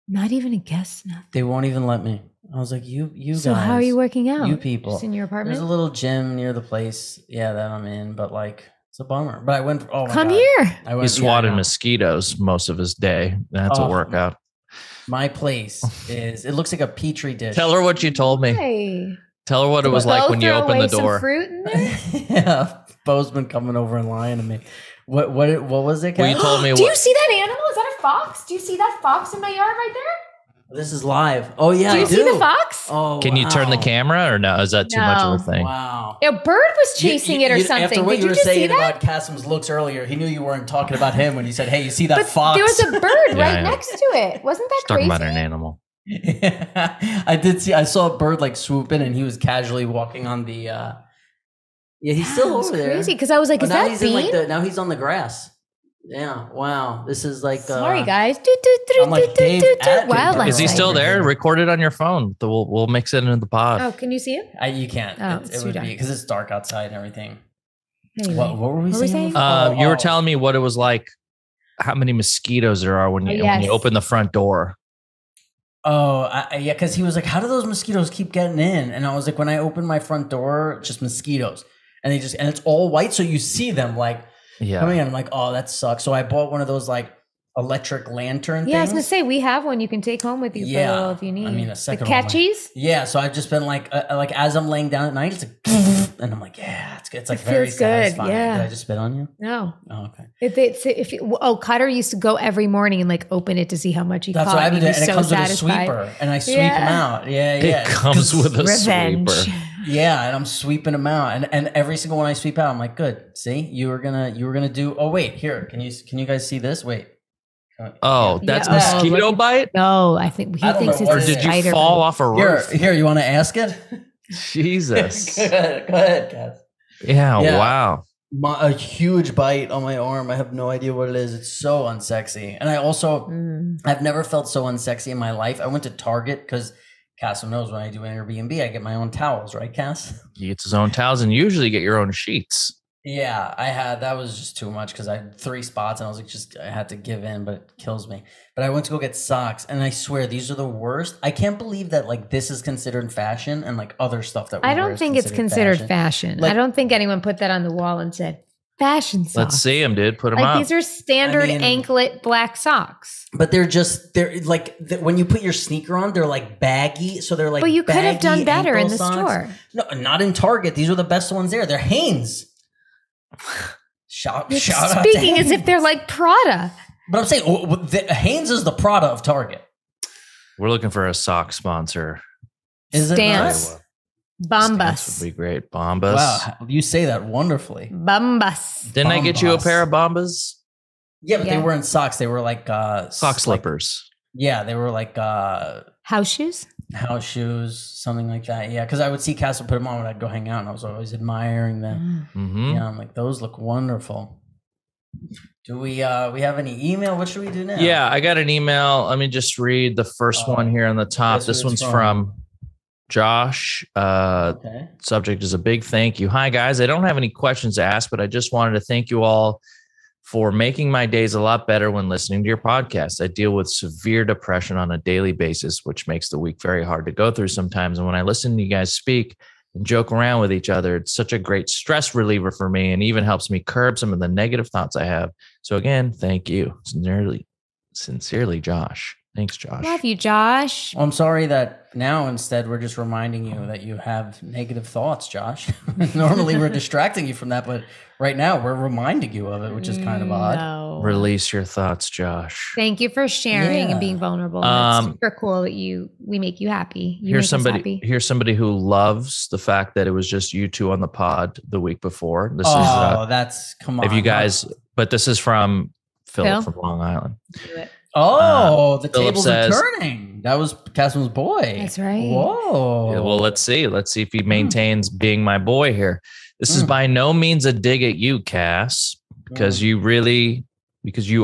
Not even a guest, nothing. They won't even let me. I was like, you guys. So how are you working out? You people. Just in your apartment? There's a little gym near the place. Yeah, that I'm in. But like, it's a bummer. But I went, oh my God. Come here. He swatted mosquitoes most of his day. That's a workout. My place is, it looks like a Petri dish. Tell her what you told me. Hey. Tell her what it was like when you opened the door. Some fruit in there? Yeah. Bo's been coming over and lying to me. What was it? Well, you told me. Do you see that animal? Is that a fox? Do you see that fox in my yard right there? This is live. Oh yeah. Do you see the fox? Oh. Can you turn the camera or no? Is that too much of a thing? Wow. A bird was chasing it or something. After what you were saying about Kassem's looks earlier, he knew you weren't talking about him when you said, "Hey, you see that fox?" There was a bird right next to it. Wasn't that crazy? Talking about an animal. Yeah, I did see. I saw a bird like swoop in, and he was casually walking on the. Yeah, he's still over there. Crazy because I was like, "Is that Bean?" Now he's on the grass. Yeah, wow. This is like. Sorry, guys. Is he still there? Record it on your phone. We'll mix it into the pod. Oh, can you see him? You can't. Oh, it would be because it's dark outside and everything. What were we saying? You were telling me what it was like. How many mosquitoes there are when you open the front door. Because he was like, "How do those mosquitoes keep getting in?" And I was like, "When I open my front door, just mosquitoes." And and it's all white. So you see them coming in. I'm like, oh, that sucks. So I bought one of those like electric lantern things. Yeah, I was going to say, we have one you can take home with you for a little if you need. I mean, a second one. The catchies? Yeah. So I've just been like as I'm laying down at night, it's like, and I'm like, yeah, it's like very satisfying. Yeah. Did I just spit on you? No. Oh, okay. Cutter used to go every morning and like open it to see how much he caught. That's what I've been doing. And it comes with a sweeper and I sweep him out. Yeah. It comes with a sweeper. Yeah, and I'm sweeping them out, and every single one I sweep out, I'm like, good. See, you were gonna do. Oh wait, here, can you guys see this? Wait. Oh, that's mosquito bite. No, I think he thinks it's a spider. Or did you fall off a roof? Here, you want to ask it? Jesus. Go ahead, guys. Yeah. Wow. A huge bite on my arm. I have no idea what it is. It's so unsexy, and I also I've never felt so unsexy in my life. I went to Target because. Kassem knows when I do an Airbnb, I get my own towels, right, Cass? He gets his own towels and usually get your own sheets. Yeah, that was just too much because I had 3 spots and I was like, I had to give in, but it kills me. But I went to go get socks and I swear these are the worst. I can't believe that like this is considered fashion and like other stuff that I don't think it's considered fashion. Like, I don't think anyone put that on the wall and said, fashion socks. Let's see them, dude. Put them up. These are standard anklet black socks. But they're like when you put your sneaker on, they're like baggy. So they're like. But you could have done better in the store. No, not in Target. These are the best ones there. They're Hanes. Shout out. Speaking as if they're like Prada. But I'm saying Hanes is the Prada of Target. We're looking for a sock sponsor. Is it Stance? Bombas would be great. Bombas. Wow, you say that wonderfully. Bombas. Didn't I get you a pair of Bombas? Yeah, but they weren't socks. They were like sock slippers. Yeah, they were like house shoes. House shoes, something like that. Yeah, because I would see Kassem put them on when I'd go hang out, and I was always admiring them. Mm-hmm. Yeah, I'm like, those look wonderful. Do we have any email? What should we do now? Yeah, I got an email. Let me just read the first one here on the top. This one's from Josh, Subject is a big thank you. Hi guys, I don't have any questions to ask, but I just wanted to thank you all for making my days a lot better when listening to your podcast. I deal with severe depression on a daily basis, which makes the week very hard to go through sometimes. And when I listen to you guys speak and joke around with each other, it's such a great stress reliever for me and even helps me curb some of the negative thoughts I have. So again, thank you. Sincerely, Josh. Thanks, Josh. Love you, Josh. I'm sorry that now instead we're just reminding you that you have negative thoughts, Josh. Normally we're distracting you from that, but right now we're reminding you of it, which is kind of odd. No. Release your thoughts, Josh. Thank you for sharing and being vulnerable. It's super cool that we make you happy. Here's somebody who loves the fact that it was just you two on the pod the week before. This that's come on. If you guys, but this is from Phil from Long Island. Do it. Oh, the tables are turning. That was Kassem's boy. That's right. Whoa. Yeah, well, let's see if he maintains being my boy here. This is by no means a dig at you, Cass, because you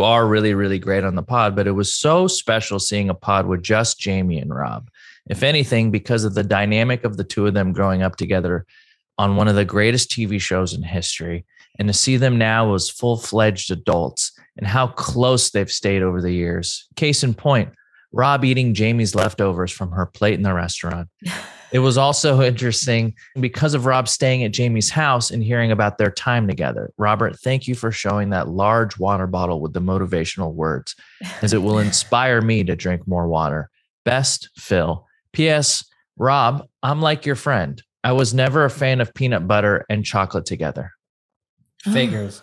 are really, really great on the pod. But it was so special seeing a pod with just Jamie and Rob. If anything, because of the dynamic of the two of them growing up together on one of the greatest TV shows in history. And to see them now as full-fledged adults and how close they've stayed over the years. Case in point, Rob eating Jamie's leftovers from her plate in the restaurant. It was also interesting because of Rob staying at Jamie's house and hearing about their time together. Robert, thank you for showing that large water bottle with the motivational words, as it will inspire me to drink more water. Best, Phil. P.S. Rob, I'm like your friend. I was never a fan of peanut butter and chocolate together. Figures.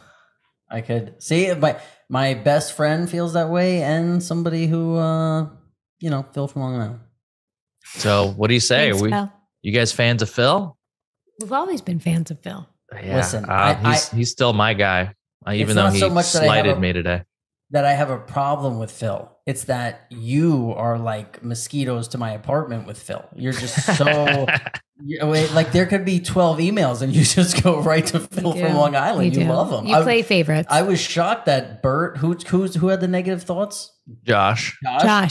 I could see it, but my best friend feels that way, and somebody who Phil from Long Island. So what do you say? Thanks, you guys fans of Phil? We've always been fans of Phil. Yeah. Listen, he's still my guy, even though he slighted me today. That I have a problem with Phil. It's that you are like mosquitoes to my apartment with Phil. You're just so like there could be 12 emails and you just go right to Phil from Long Island. You love him. You play favorites. I was shocked that Bert, who had the negative thoughts? Josh. I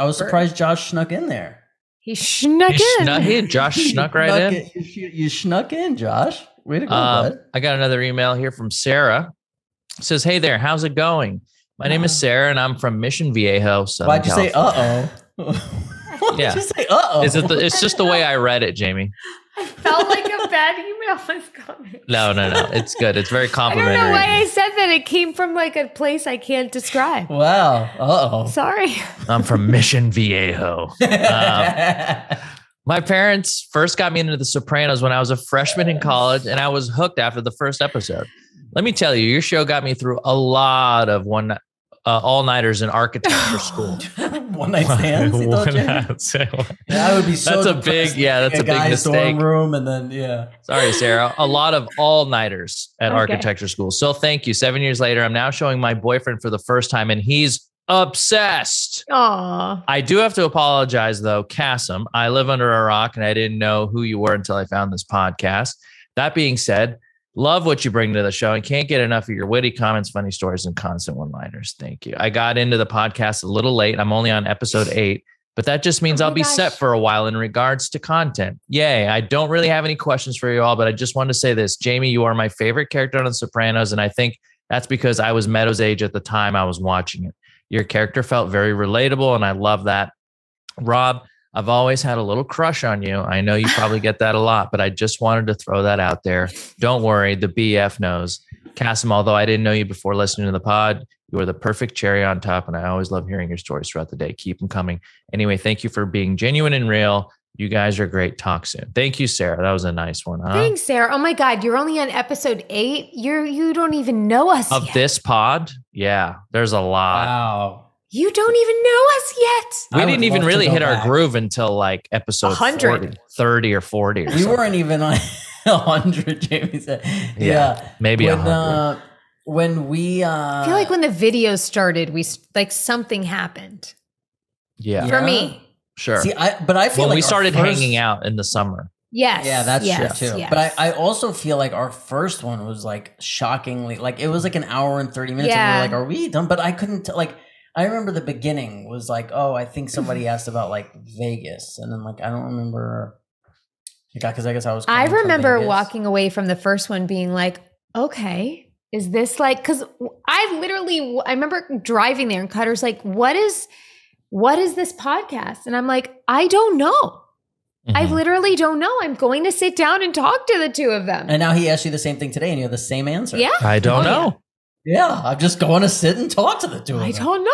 was surprised Josh snuck in there. He snuck in. Josh snuck right in. You snuck in, Josh. Way to go, bud. I got another email here from Sarah. It says, hey there, how's it going? My name is Sarah, and I'm from Mission Viejo, Southern California. Why'd you say uh-oh? It's just the way I read it, Jamie. I felt like a bad email was coming. No. It's good. It's very complimentary. I don't know why I said that. It came from like a place I can't describe. Wow. Uh-oh. Sorry. I'm from Mission Viejo. My parents first got me into The Sopranos when I was a freshman in college, and I was hooked after the first episode. Let me tell you, your show got me through a lot of all-nighters in architecture school. One-night stands? That would be so that's a big mistake. Room and then, Sorry, Sarah. A lot of all-nighters at architecture school. So thank you. 7 years later, I'm now showing my boyfriend for the first time, and he's obsessed. Aww. I do have to apologize, though. Kassem, I live under a rock, and I didn't know who you were until I found this podcast. That being said, love what you bring to the show and can't get enough of your witty comments, funny stories, and constant one-liners. Thank you. I got into the podcast a little late. I'm only on episode 8, but that just means I'll be set for a while in regards to content. Yay. I don't really have any questions for you all, but I just wanted to say this. Jamie, you are my favorite character on The Sopranos, and I think that's because I was Meadow's age at the time I was watching it. Your character felt very relatable, and I love that. Rob, I've always had a little crush on you. I know you probably get that a lot, but I just wanted to throw that out there. Don't worry. The BF knows. Kassem, although I didn't know you before listening to the pod, you are the perfect cherry on top, and I always love hearing your stories throughout the day. Keep them coming. Anyway, thank you for being genuine and real. You guys are great. Talk soon. Thank you, Sarah. That was a nice one. Huh? Thanks, Sarah. Oh, my God. You're only on episode 8. You don't even know us yet. Of this pod? Yeah. There's a lot. Wow. You don't even know us yet. We didn't even really hit our groove until like episode 30 or 40. Or we weren't even on 100, Jamie said. Yeah. Maybe 100. When we... I feel like when the video started, we like something happened. Yeah. For me. Sure. See, I feel like we started hanging out in the summer. Yes. Yeah, that's true too. Yes. But I also feel like our first one was like shockingly, like it was like an hour and 30 minutes. Yeah. And we were like, are we done? But I couldn't I remember the beginning was like, oh, I think somebody asked about like Vegas. And then like, I don't remember. Because I guess I was. I remember walking away from the first one being like, okay, is this like, because I remember driving there and Cutter's like, what is this podcast? And I'm like, I don't know. Mm-hmm. I literally don't know. I'm going to sit down and talk to the two of them. And now he asked you the same thing today and you have the same answer. Yeah. I don't know. Yeah. I'm just going to sit and talk to the two of them. I don't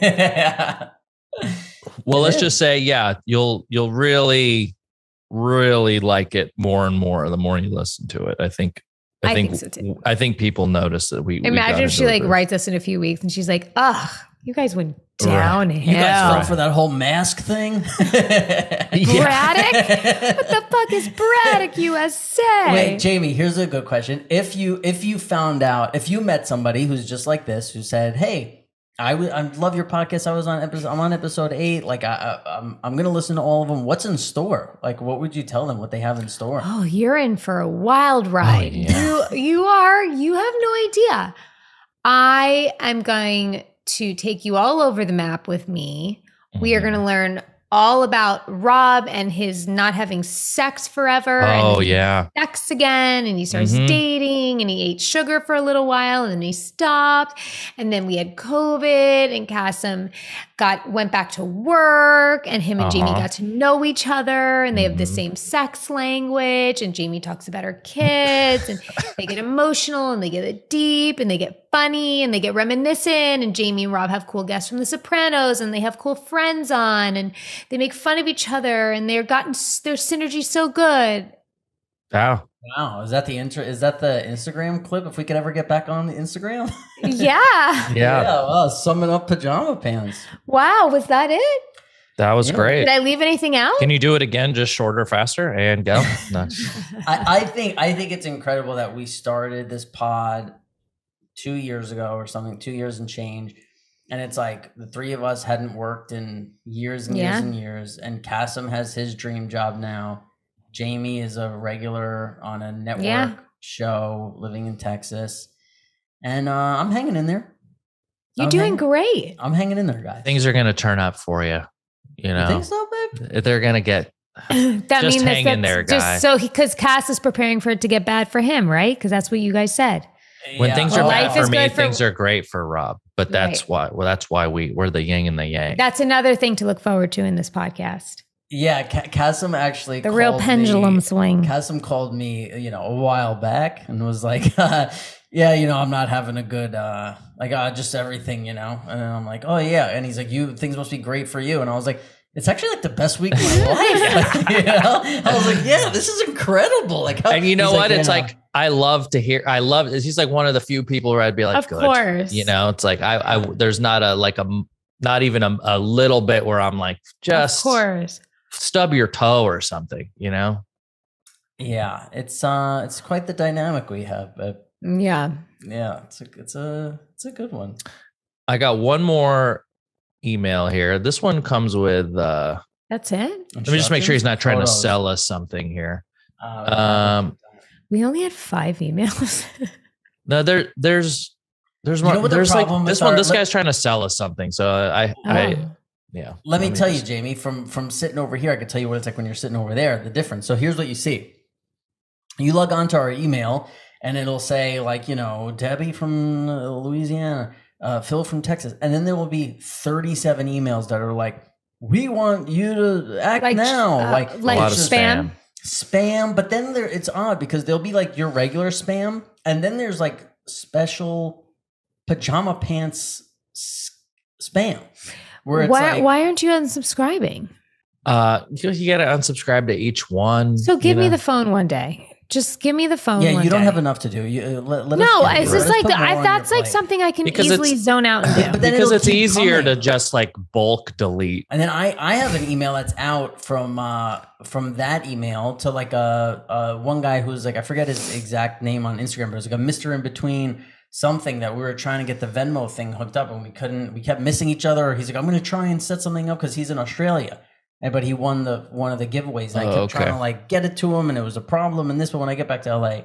know. Well, let's just say, yeah, you'll really like it more and more the more you listen to it. I think so too. I think people notice that we imagine if she like writes us in a few weeks and she's like, ugh, you guys went downhill. You guys fell for that whole mask thing. Braddock? What the fuck is Braddock USA? Wait, Jamie, here's a good question. If you found out, if you met somebody who's just like this, who said, hey, I love your podcast. I'm on episode 8. Like I'm going to listen to all of them. What's in store? Like, what would you tell them what they have in store? Oh, you're in for a wild ride. Oh, yeah. You have no idea. I am going to take you all over the map with me. Mm-hmm. We are going to learn all about Rob and his not having sex forever. Oh, and yeah. Sex again. And he starts dating and he ate sugar for a little while and then he stopped. And then we had COVID and Kassem went back to work and him and Jamie got to know each other and they have the same sex language and Jamie talks about her kids and they get emotional and they get deep and they get funny and they get reminiscent and Jamie and Rob have cool guests from The Sopranos and they have cool friends on and they make fun of each other and they're gotten their synergy so good. Wow. Is that the Instagram clip? If we could ever get back on the Instagram? Yeah. Well, summing up Pajama Pants. Wow. Was that it? That was great. Did I leave anything out? Can you do it again? Just shorter, faster and go. No. I think it's incredible that we started this pod 2 years ago or something, 2 years and change. And it's like the three of us hadn't worked in years and years and years. And Kassem has his dream job now. Jamie is a regular on a network show living in Texas. And I'm hanging in there. You're doing great. I'm hanging in there, guys. Things are going to turn up for you. You know, you think so, babe? They're going to get... Just hang in there, guys. So, because Cass is preparing for it to get bad for him, right? Because that's what you guys said. When things are bad for me, things are great for Rob. But that's why we're the yin and the yang. That's another thing to look forward to in this podcast. Yeah, Kassem actually the real pendulum swing. Kassem called me, a while back and was like, I'm not having a good, just everything, And I'm like, oh yeah, and he's like, things must be great for you, and I was like, it's actually like the best week of my life. I was like, yeah, this is incredible. Like, and you know what? Like, it's like I love to hear. I love. He's like one of the few people where I'd be like, of good. Course, it's like I there's not a like a not even a little bit where I'm like just of course. Stub your toe or something, Yeah, it's quite the dynamic we have. But yeah, it's a good one. I got one more email here. This one comes with that's it. Let me just make sure he's not trying to sell us something here. We only had 5 emails. No, there's one. There's like this one. This guy's trying to sell us something. So yeah. Let me tell you, Jamie, from sitting over here, I can tell you what it's like when you're sitting over there, the difference. So here's what you see. You log onto our email and it'll say like, Debbie from Louisiana, Phil from Texas. And then there will be 37 emails that are like, we want you to act like, now. Like a lot of spam. But then it's odd because there'll be like your regular spam. And then there's like special Pajama Pants spam. Why aren't you unsubscribing? You got to unsubscribe to each one. So give me the phone one day. Just give me the phone. Yeah, you don't have enough to do. It's just like that's like something I can easily zone out and do. But then because it's easier to just like bulk delete. And then I have an email that's out from that email to like a one guy who's like I forget his exact name on Instagram, but it was like a Mr. In Between. Something that we were trying to get the Venmo thing hooked up and we couldn't, we kept missing each other. He's like, I'm going to try and set something up because he's in Australia. But he won one of the giveaways. And I kept trying to like get it to him and it was a problem. And this, but when I get back to LA,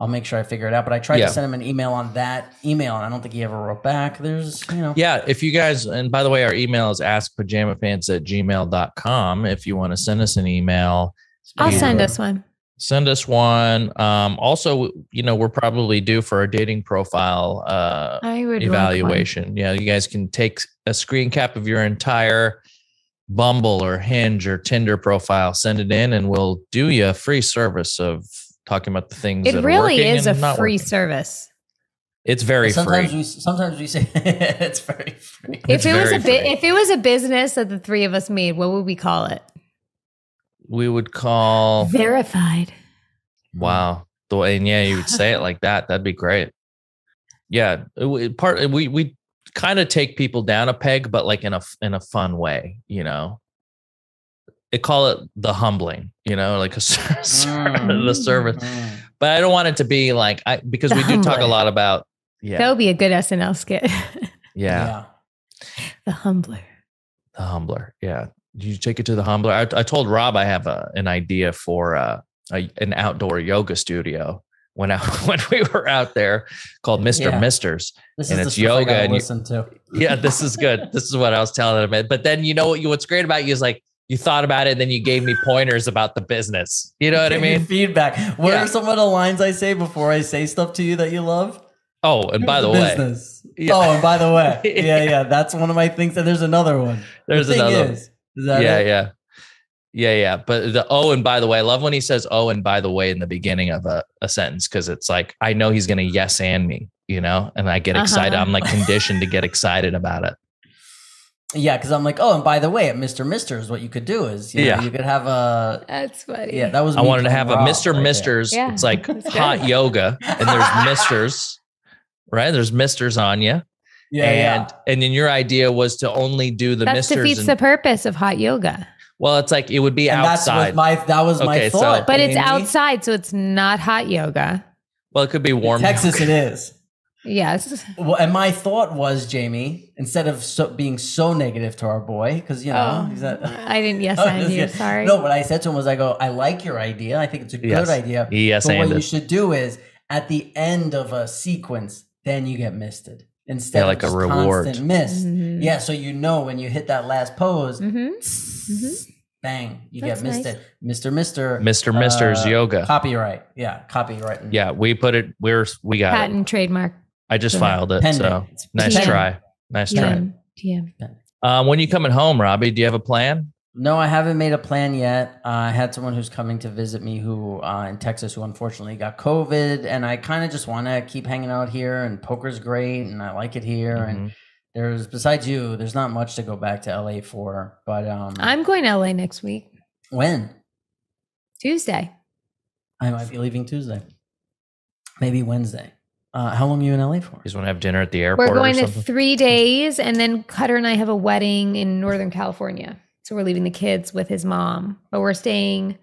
I'll make sure I figure it out. But I tried to send him an email on that email and I don't think he ever wrote back. Yeah. If you guys, and by the way, our email is askpajamapants@gmail.com. If you want to send us an email, I'll send us one. Send us one. Also, we're probably due for a dating profile evaluation. Yeah, you guys can take a screen cap of your entire Bumble or Hinge or Tinder profile, send it in, and we'll do you a free service of talking about the things. It really is a free service. It's very free. Sometimes we say it's very free. If it was a business that the three of us made, what would we call it? We would call Verified. Wow. And yeah, you would say it like that. That'd be great. Yeah. We kind of take people down a peg, but like in a fun way, you know. They call it the humbling, you know, like the service. But I don't want it to be like because we do talk a lot about. Yeah, that would be a good SNL skit. Yeah. The humbler. The humbler. Yeah, you take it to the humbler. I told Rob I have an idea for an outdoor yoga studio when we were out there called Mr. Misters. And it's yoga. Listen to. Yeah, this is good. This is what I was telling him. But then you know what's great about you is like. You thought about it, and then you gave me pointers about the business. You know what I mean? Feedback. What are some of the lines I say before I say stuff to you that you love? Oh, and by the way. Yeah. Oh, and by the way. Yeah. That's one of my things. And there's another one. There's another one. Is that it? Yeah. But the oh, and by the way, I love when he says, oh, and by the way, in the beginning of a sentence, because it's like, I know he's going to yes and me, you know, and I get excited. I'm like conditioned to get excited about it. Yeah, because I'm like, oh, and by the way, at Mr. Misters, what you could do is, you could have a. That's funny. Yeah, that was. I wanted to have a Mr. Like Misters. Yeah. It's like hot yoga, and there's Misters, right? There's Misters on you. Yeah. And then your idea was to only do the Misters. That defeats the purpose of hot yoga. Well, it's like it would be outside. That was my thought. So, but it's outside, so it's not hot yoga. Well, it could be warm. In Texas, it is. Yes. Well, and my thought was, Jamie, instead of being so negative to our boy, because, you know, he's not, I didn't yes and you. Sorry. No, what I said to him was, I go, I like your idea. I think it's a good idea. Yes, but what you should do is at the end of a sequence, then you get misted instead like of a reward. Constant mist. Mm-hmm. Yeah. So, you know, when you hit that last pose, bang, that's get misted. Nice. Mr. Misters yoga. Copyright. Yeah. Copyright. Yeah. We put it, we got patent it. Trademark. I just filed it, so nice try. When you coming home, Robbie, do you have a plan? No, I haven't made a plan yet. I had someone who's coming to visit me who in Texas who unfortunately got COVID, and I kind of just want to keep hanging out here, and poker's great, and I like it here, and besides you, there's not much to go back to LA for, but... I'm going to LA next week. When? Tuesday. I might be leaving Tuesday. Maybe Wednesday. How long are you in LA for? You just want to have dinner at the airport. We're going to 3 days, and then Cutter and I have a wedding in Northern California. So we're leaving the kids with his mom, but we're staying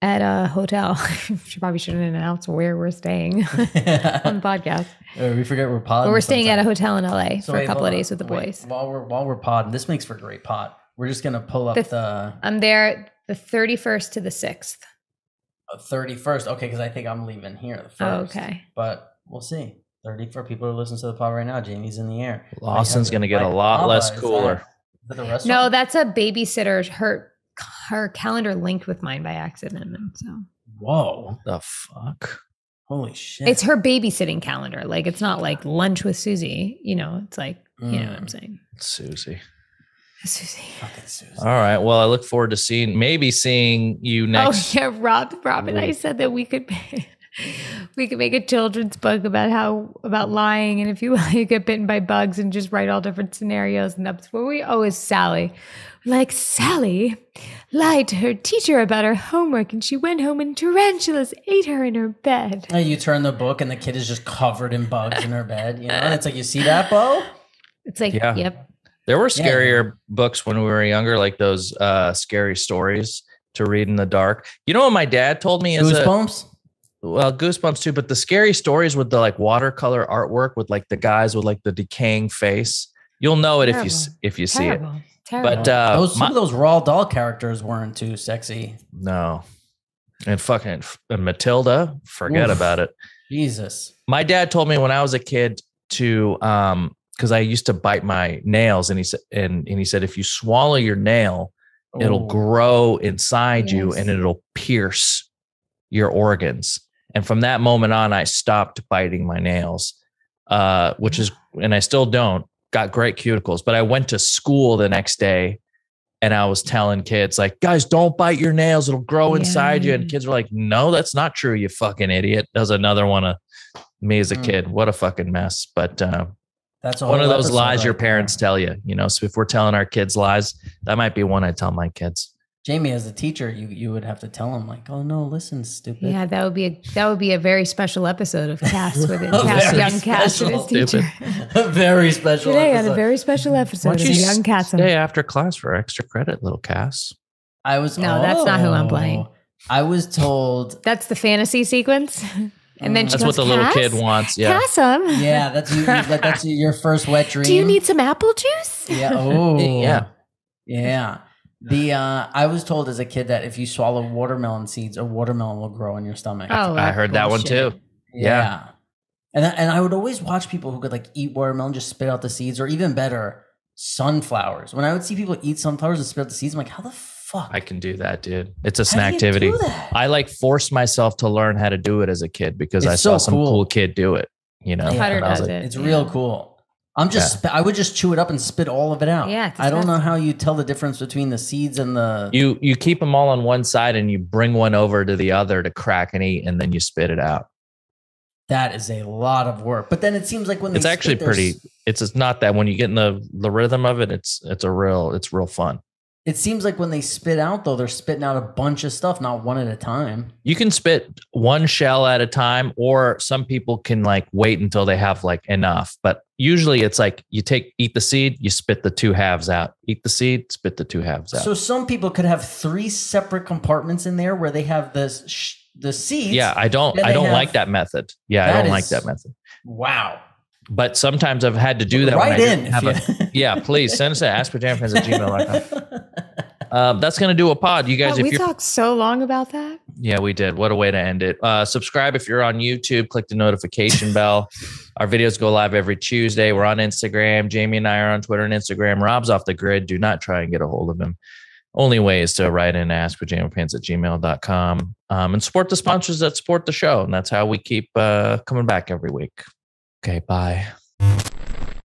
at a hotel. She probably shouldn't announce where we're staying on the podcast. We forget we're podding. But we're staying at a hotel in LA for a couple of days with the boys. While we're podding, this makes for a great pod. We're just going to pull up the... I'm there the 31st to the 6th. 31st. Okay, because I think I'm leaving here the 1st. Oh, okay. But... we'll see. 34 people who listen to the pod right now. Jamie's in the air. Austin's going to get a lot less cooler. Is that no, that's a babysitter. Her calendar linked with mine by accident. So. Whoa. What the fuck? Holy shit. It's her babysitting calendar. Like, it's not like lunch with Susie. You know, it's like, you know what I'm saying? Susie. Fucking Susie. All right. Well, I look forward to maybe seeing you next. Oh, yeah. Rob and I said that we could pay. We could make a children's book about lying, and if you get bitten by bugs, and just write all different scenarios. And that's where we always Sally. Like, Sally lied to her teacher about her homework, and she went home and tarantulas ate her in her bed. And you turn the book, and the kid is just covered in bugs in her bed. You know, and it's like, you see that, Bo? It's like, yep. There were scarier books when we were younger, like those scary stories to read in the dark. You know what my dad told me is Goosebumps? Well, Goosebumps too, but the scary stories with the like watercolor artwork with like the guys with like the decaying face. You'll know it if you see it. Terrible. But some of those Roald Dahl characters weren't too sexy. No, and fucking Matilda, forget about it. Jesus. My dad told me when I was a kid to because I used to bite my nails, and he said, and he said if you swallow your nail, it'll grow inside you and it'll pierce your organs. And from that moment on, I stopped biting my nails, and I still don't, got great cuticles, but I went to school the next day and I was telling kids like, guys, don't bite your nails. It'll grow inside you. And kids were like, no, that's not true. You fucking idiot. That was another one of me as a kid. What a fucking mess. But that's one of those lies your parents tell you, you know. So if we're telling our kids lies, that might be one I tell my kids. Jamie, as a teacher, you would have to tell him like, "Oh no, listen, stupid." Yeah, that would be a very special episode of Cass with it. Cass, young Cass, and his teacher. A very special. Today episode. On a very special episode of young Cass. Stay after class for extra credit, little Cass. That's not who I'm playing. I was told that's the fantasy sequence, and then that's what the little kid wants. Yeah, Kassem. Yeah, that's your first wet dream. Do you need some apple juice? Yeah. Oh, yeah. I was told as a kid that if you swallow watermelon seeds, a watermelon will grow in your stomach. Oh, I heard that one too. Yeah. And I would always watch people who could like eat watermelon, just spit out the seeds, or even better, sunflowers. When I would see people eat sunflowers and spit out the seeds, I'm like, how the fuck? I can do that, dude. It's a snacktivity. I like forced myself to learn how to do it as a kid because I saw some cool kid do it, you know? It's real cool. I would just chew it up and spit all of it out. Yeah, I don't know how you tell the difference between the seeds and the. You keep them all on one side and you bring one over to the other to crack and eat, and then you spit it out. That is a lot of work, but then it seems like when it's actually pretty. It's not that when you get in the rhythm of it, it's real fun. It seems like when they spit out though, they're spitting out a bunch of stuff, not one at a time. You can spit one shell at a time, or some people can like wait until they have like enough. But usually it's like you eat the seed, you spit the two halves out. Eat the seed, spit the two halves out. So some people could have three separate compartments in there where they have the seeds. Yeah, I don't like that method. Yeah, I don't like that method. Wow. But sometimes I've had to do that. Right when I didn't have please send us at askpajamapants@gmail.com. That's going to do a pod. You guys, we talked so long about that. Yeah, we did. What a way to end it. Subscribe if you're on YouTube. Click the notification bell. Our videos go live every Tuesday. We're on Instagram. Jamie and I are on Twitter and Instagram. Rob's off the grid. Do not try and get a hold of him. Only way is to write in askpajamapants@gmail.com and support the sponsors that support the show. And that's how we keep coming back every week. Okay, bye.